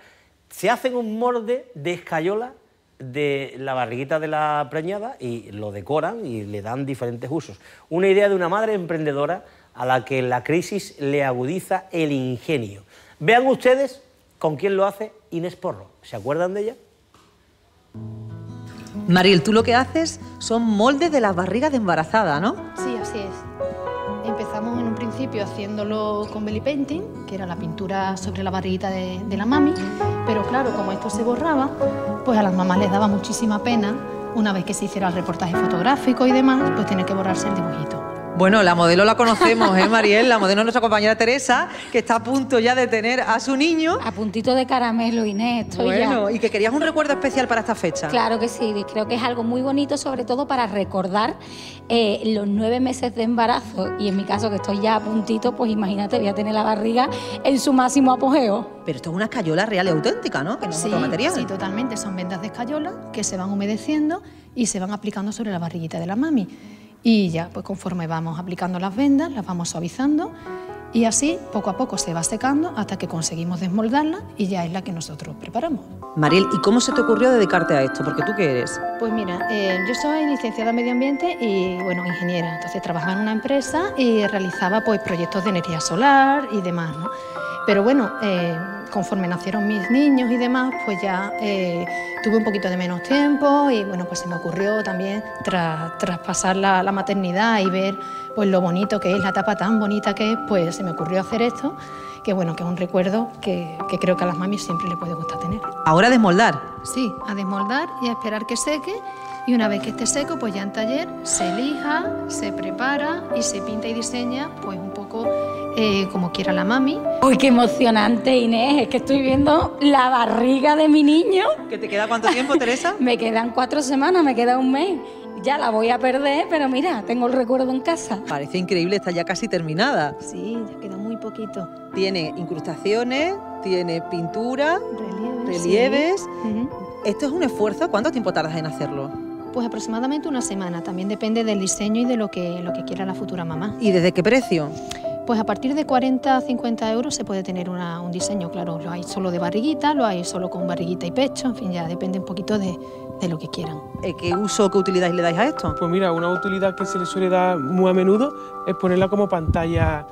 Se hacen un molde de escayola de la barriguita de la preñada y lo decoran y le dan diferentes usos. Una idea de una madre emprendedora a la que la crisis le agudiza el ingenio. Vean ustedes con quién lo hace Inés Porro. ¿Se acuerdan de ella? Mariel, tú lo que haces son moldes de las barrigas de embarazada, ¿no? Sí, así es. Empezamos en un principio haciéndolo con belly painting, que era la pintura sobre la barriguita de la mami, pero claro, como esto se borraba, pues a las mamás les daba muchísima pena, una vez que se hiciera el reportaje fotográfico y demás, pues tener que borrarse el dibujito. Bueno, la modelo la conocemos, ¿eh, Mariel? La modelo es nuestra compañera Teresa, que está a punto ya de tener a su niño. A puntito de caramelo, Inés, estoy ya. Bueno, y que querías un recuerdo especial para esta fecha. Claro que sí, creo que es algo muy bonito, sobre todo para recordar los 9 meses de embarazo. Y en mi caso, que estoy ya a puntito, pues imagínate, voy a tener la barriga en su máximo apogeo. Pero esto es una escayola real y auténtica, ¿no? Que no es otro material. Sí, totalmente. Son vendas de escayola que se van humedeciendo y se van aplicando sobre la barriguita de la mami. Y ya, pues conforme vamos aplicando las vendas, las vamos suavizando y así poco a poco se va secando hasta que conseguimos desmoldarla y ya es la que nosotros preparamos. Mariel, ¿y cómo se te ocurrió dedicarte a esto? Porque tú qué eres. Pues mira, yo soy licenciada en medio ambiente y, bueno, ingeniera. Entonces trabajaba en una empresa y realizaba pues proyectos de energía solar y demás, ¿no? Pero bueno, conforme nacieron mis niños y demás, pues ya tuve un poquito de menos tiempo y bueno, pues se me ocurrió también tras pasar la maternidad y ver pues lo bonito que es, la etapa tan bonita que es, pues se me ocurrió hacer esto, que bueno, que es un recuerdo que creo que a las mamis siempre les puede gustar tener. ¿Ahora a desmoldar? Sí, a desmoldar y a esperar que seque Y una vez que esté seco, pues ya en taller se lija, se prepara y se pinta y diseña pues un poco como quiera la mami. ¡Uy, qué emocionante, Inés! Es que estoy viendo la barriga de mi niño. ¿Que te queda cuánto tiempo, Teresa? Me quedan 4 semanas, me queda un mes. Ya la voy a perder, pero mira, tengo el recuerdo en casa. Parece increíble, está ya casi terminada. Sí, ya queda muy poquito. Tiene incrustaciones, tiene pintura, relieves. Sí. Esto es un esfuerzo. ¿Cuánto tiempo tardas en hacerlo? Pues aproximadamente 1 semana, también depende del diseño y de lo que quiera la futura mamá. ¿Y desde qué precio? Pues a partir de 40 a 50 euros se puede tener un diseño, claro, lo hay solo de barriguita, lo hay solo con barriguita y pecho, en fin, ya depende un poquito de lo que quieran. ¿Qué uso, qué utilidad le dais a esto? Pues mira, una utilidad que se le suele dar muy a menudo es ponerla como pantalla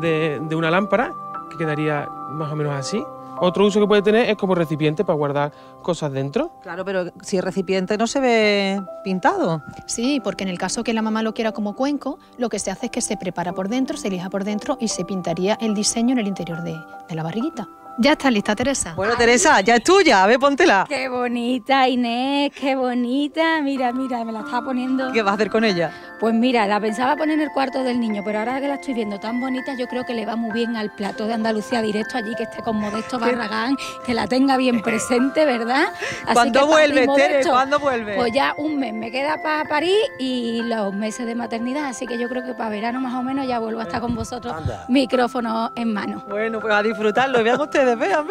de una lámpara, que quedaría más o menos así. Otro uso que puede tener es como recipiente para guardar cosas dentro. Claro, pero si el recipiente no se ve pintado. Sí, porque en el caso que la mamá lo quiera como cuenco, lo que se hace es que se prepara por dentro, se lija por dentro y se pintaría el diseño en el interior de la barriguita. Ya está lista, Teresa. Bueno, Teresa, ya es tuya, a ver, póntela. Qué bonita, Inés, qué bonita. Mira, mira, me la está poniendo. ¿Qué vas a hacer con ella? Pues mira, la pensaba poner en el cuarto del niño, pero ahora que la estoy viendo tan bonita, yo creo que le va muy bien al plató de Andalucía Directo, allí que esté con Modesto Barragán, que la tenga bien presente, ¿verdad? Así ¿cuándo vuelves, Tere? ¿Cuándo vuelves? Pues ya 1 mes, me queda para París y los meses de maternidad, así que yo creo que para verano más o menos ya vuelvo a estar con vosotros, micrófono en mano. Bueno, pues a disfrutarlo, vean ustedes. Vean, vean.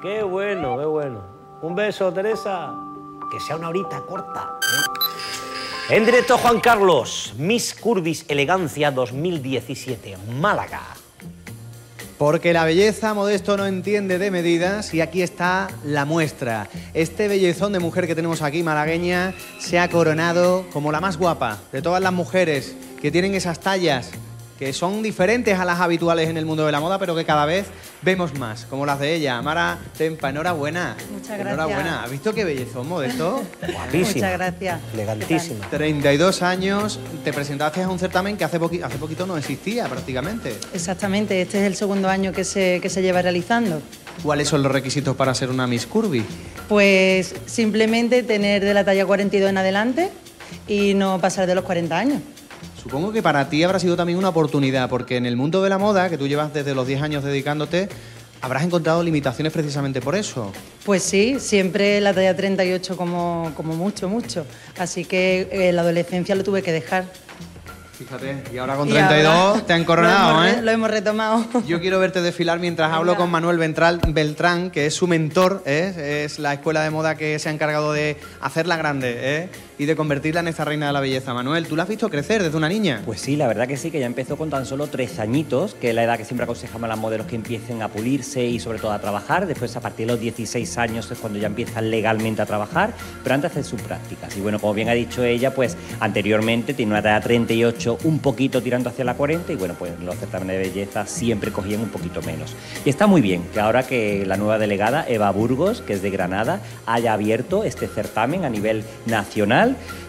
Qué bueno, qué bueno. Un beso, Teresa. Que sea una horita corta, ¿eh? En directo, Juan Carlos. Miss Curvis Elegancia 2017, Málaga. Porque la belleza, Modesto, no entiende de medidas y aquí está la muestra. Este bellezón de mujer que tenemos aquí, malagueña, se ha coronado como la más guapa de todas las mujeres que tienen esas tallas que son diferentes a las habituales en el mundo de la moda, pero que cada vez vemos más, como las de ella. Amara Tempa, enhorabuena. Muchas gracias. Enhorabuena. ¿Has visto qué bellezón, Modesto? Guapísima. Muchas gracias. Elegantísima. 32 años, te presentaste a un certamen que hace poquito no existía prácticamente. Exactamente, este es el 2º año que se lleva realizando. ¿Cuáles son los requisitos para ser una Miss Curvy? Pues simplemente tener de la talla 42 en adelante y no pasar de los 40 años. Supongo que para ti habrá sido también una oportunidad, porque en el mundo de la moda, que tú llevas desde los 10 años dedicándote, habrás encontrado limitaciones precisamente por eso. Pues sí, siempre la talla 38 como mucho, mucho. Así que la adolescencia lo tuve que dejar. Fíjate, y ahora con 32 ahora te han coronado, ¿eh? Lo hemos retomado. Yo quiero verte desfilar mientras hablo con Manuel Beltrán, que es su mentor, ¿eh? Es la escuela de moda que se ha encargado de hacerla grande, ¿eh? Y de convertirla en esta reina de la belleza. Manuel, ¿tú la has visto crecer desde una niña? Pues sí, la verdad que sí, que ya empezó con tan solo 3 añitos, que es la edad que siempre aconsejamos a las modelos que empiecen a pulirse y sobre todo a trabajar. Después, a partir de los 16 años es cuando ya empiezan legalmente a trabajar, pero antes hacen sus prácticas. Y bueno, como bien ha dicho ella, pues anteriormente tiene una talla 38, un poquito tirando hacia la 40 y bueno, pues los certámenes de belleza siempre cogían un poquito menos. Y está muy bien que ahora que la nueva delegada, Eva Burgos, que es de Granada, haya abierto este certamen a nivel nacional.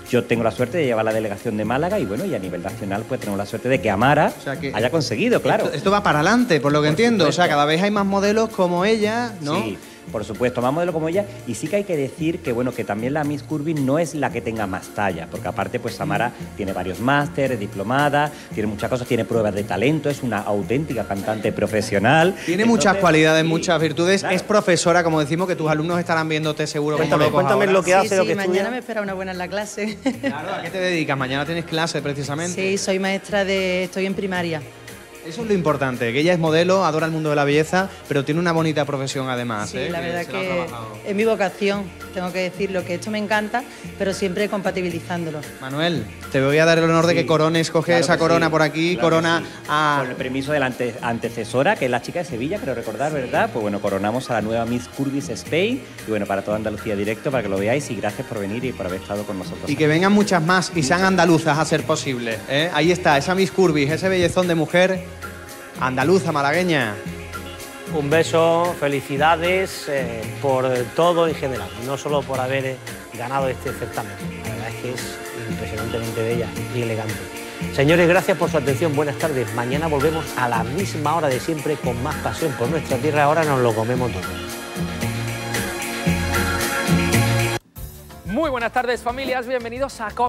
Yo tengo la suerte de llevar la delegación de Málaga y bueno, y a nivel nacional pues tengo la suerte de que Amara haya conseguido, claro. Esto va para adelante, por lo que entiendo. O sea, cada vez hay más modelos como ella, ¿no? Sí. Por supuesto, más modelo como ella. Y sí que hay que decir que, bueno, que también la Miss Curvy no es la que tenga más talla, porque aparte, pues Amara tiene varios másteres, es diplomada, tiene muchas cosas, tiene pruebas de talento, es una auténtica cantante profesional. Tiene muchas cualidades, sí, muchas virtudes. Claro. Es profesora, como decimos, que tus alumnos estarán viéndote seguro. Cuéntame lo que hace, lo que estudia. Mañana me espera una buena en la clase. Claro, ¿a qué te dedicas? Mañana tienes clase, precisamente. Sí, soy maestra estoy en primaria. Eso es lo importante, que ella es modelo, adora el mundo de la belleza, pero tiene una bonita profesión además. Sí, la verdad que es mi vocación, tengo que decirlo, que esto me encanta, pero siempre compatibilizándolo. Manuel, te voy a dar el honor de que corones, coge esa corona por aquí, corona a... Con el permiso de la antecesora, que es la chica de Sevilla, creo recordar, ¿verdad? Pues bueno, coronamos a la nueva Miss Curvis Spain, y bueno, para toda Andalucía Directo, para que lo veáis, y gracias por venir y por haber estado con nosotros. Y que vengan muchas más, y sean andaluzas a ser posible, ¿eh? Ahí está, esa Miss Curvis, ese bellezón de mujer... andaluza, malagueña. Un beso, felicidades por todo en general, no solo por haber ganado este certamen. La verdad es que es impresionantemente bella y elegante. Señores, gracias por su atención, buenas tardes. Mañana volvemos a la misma hora de siempre con más pasión por nuestra tierra. Ahora nos lo comemos todo. Muy buenas tardes, familias, bienvenidos a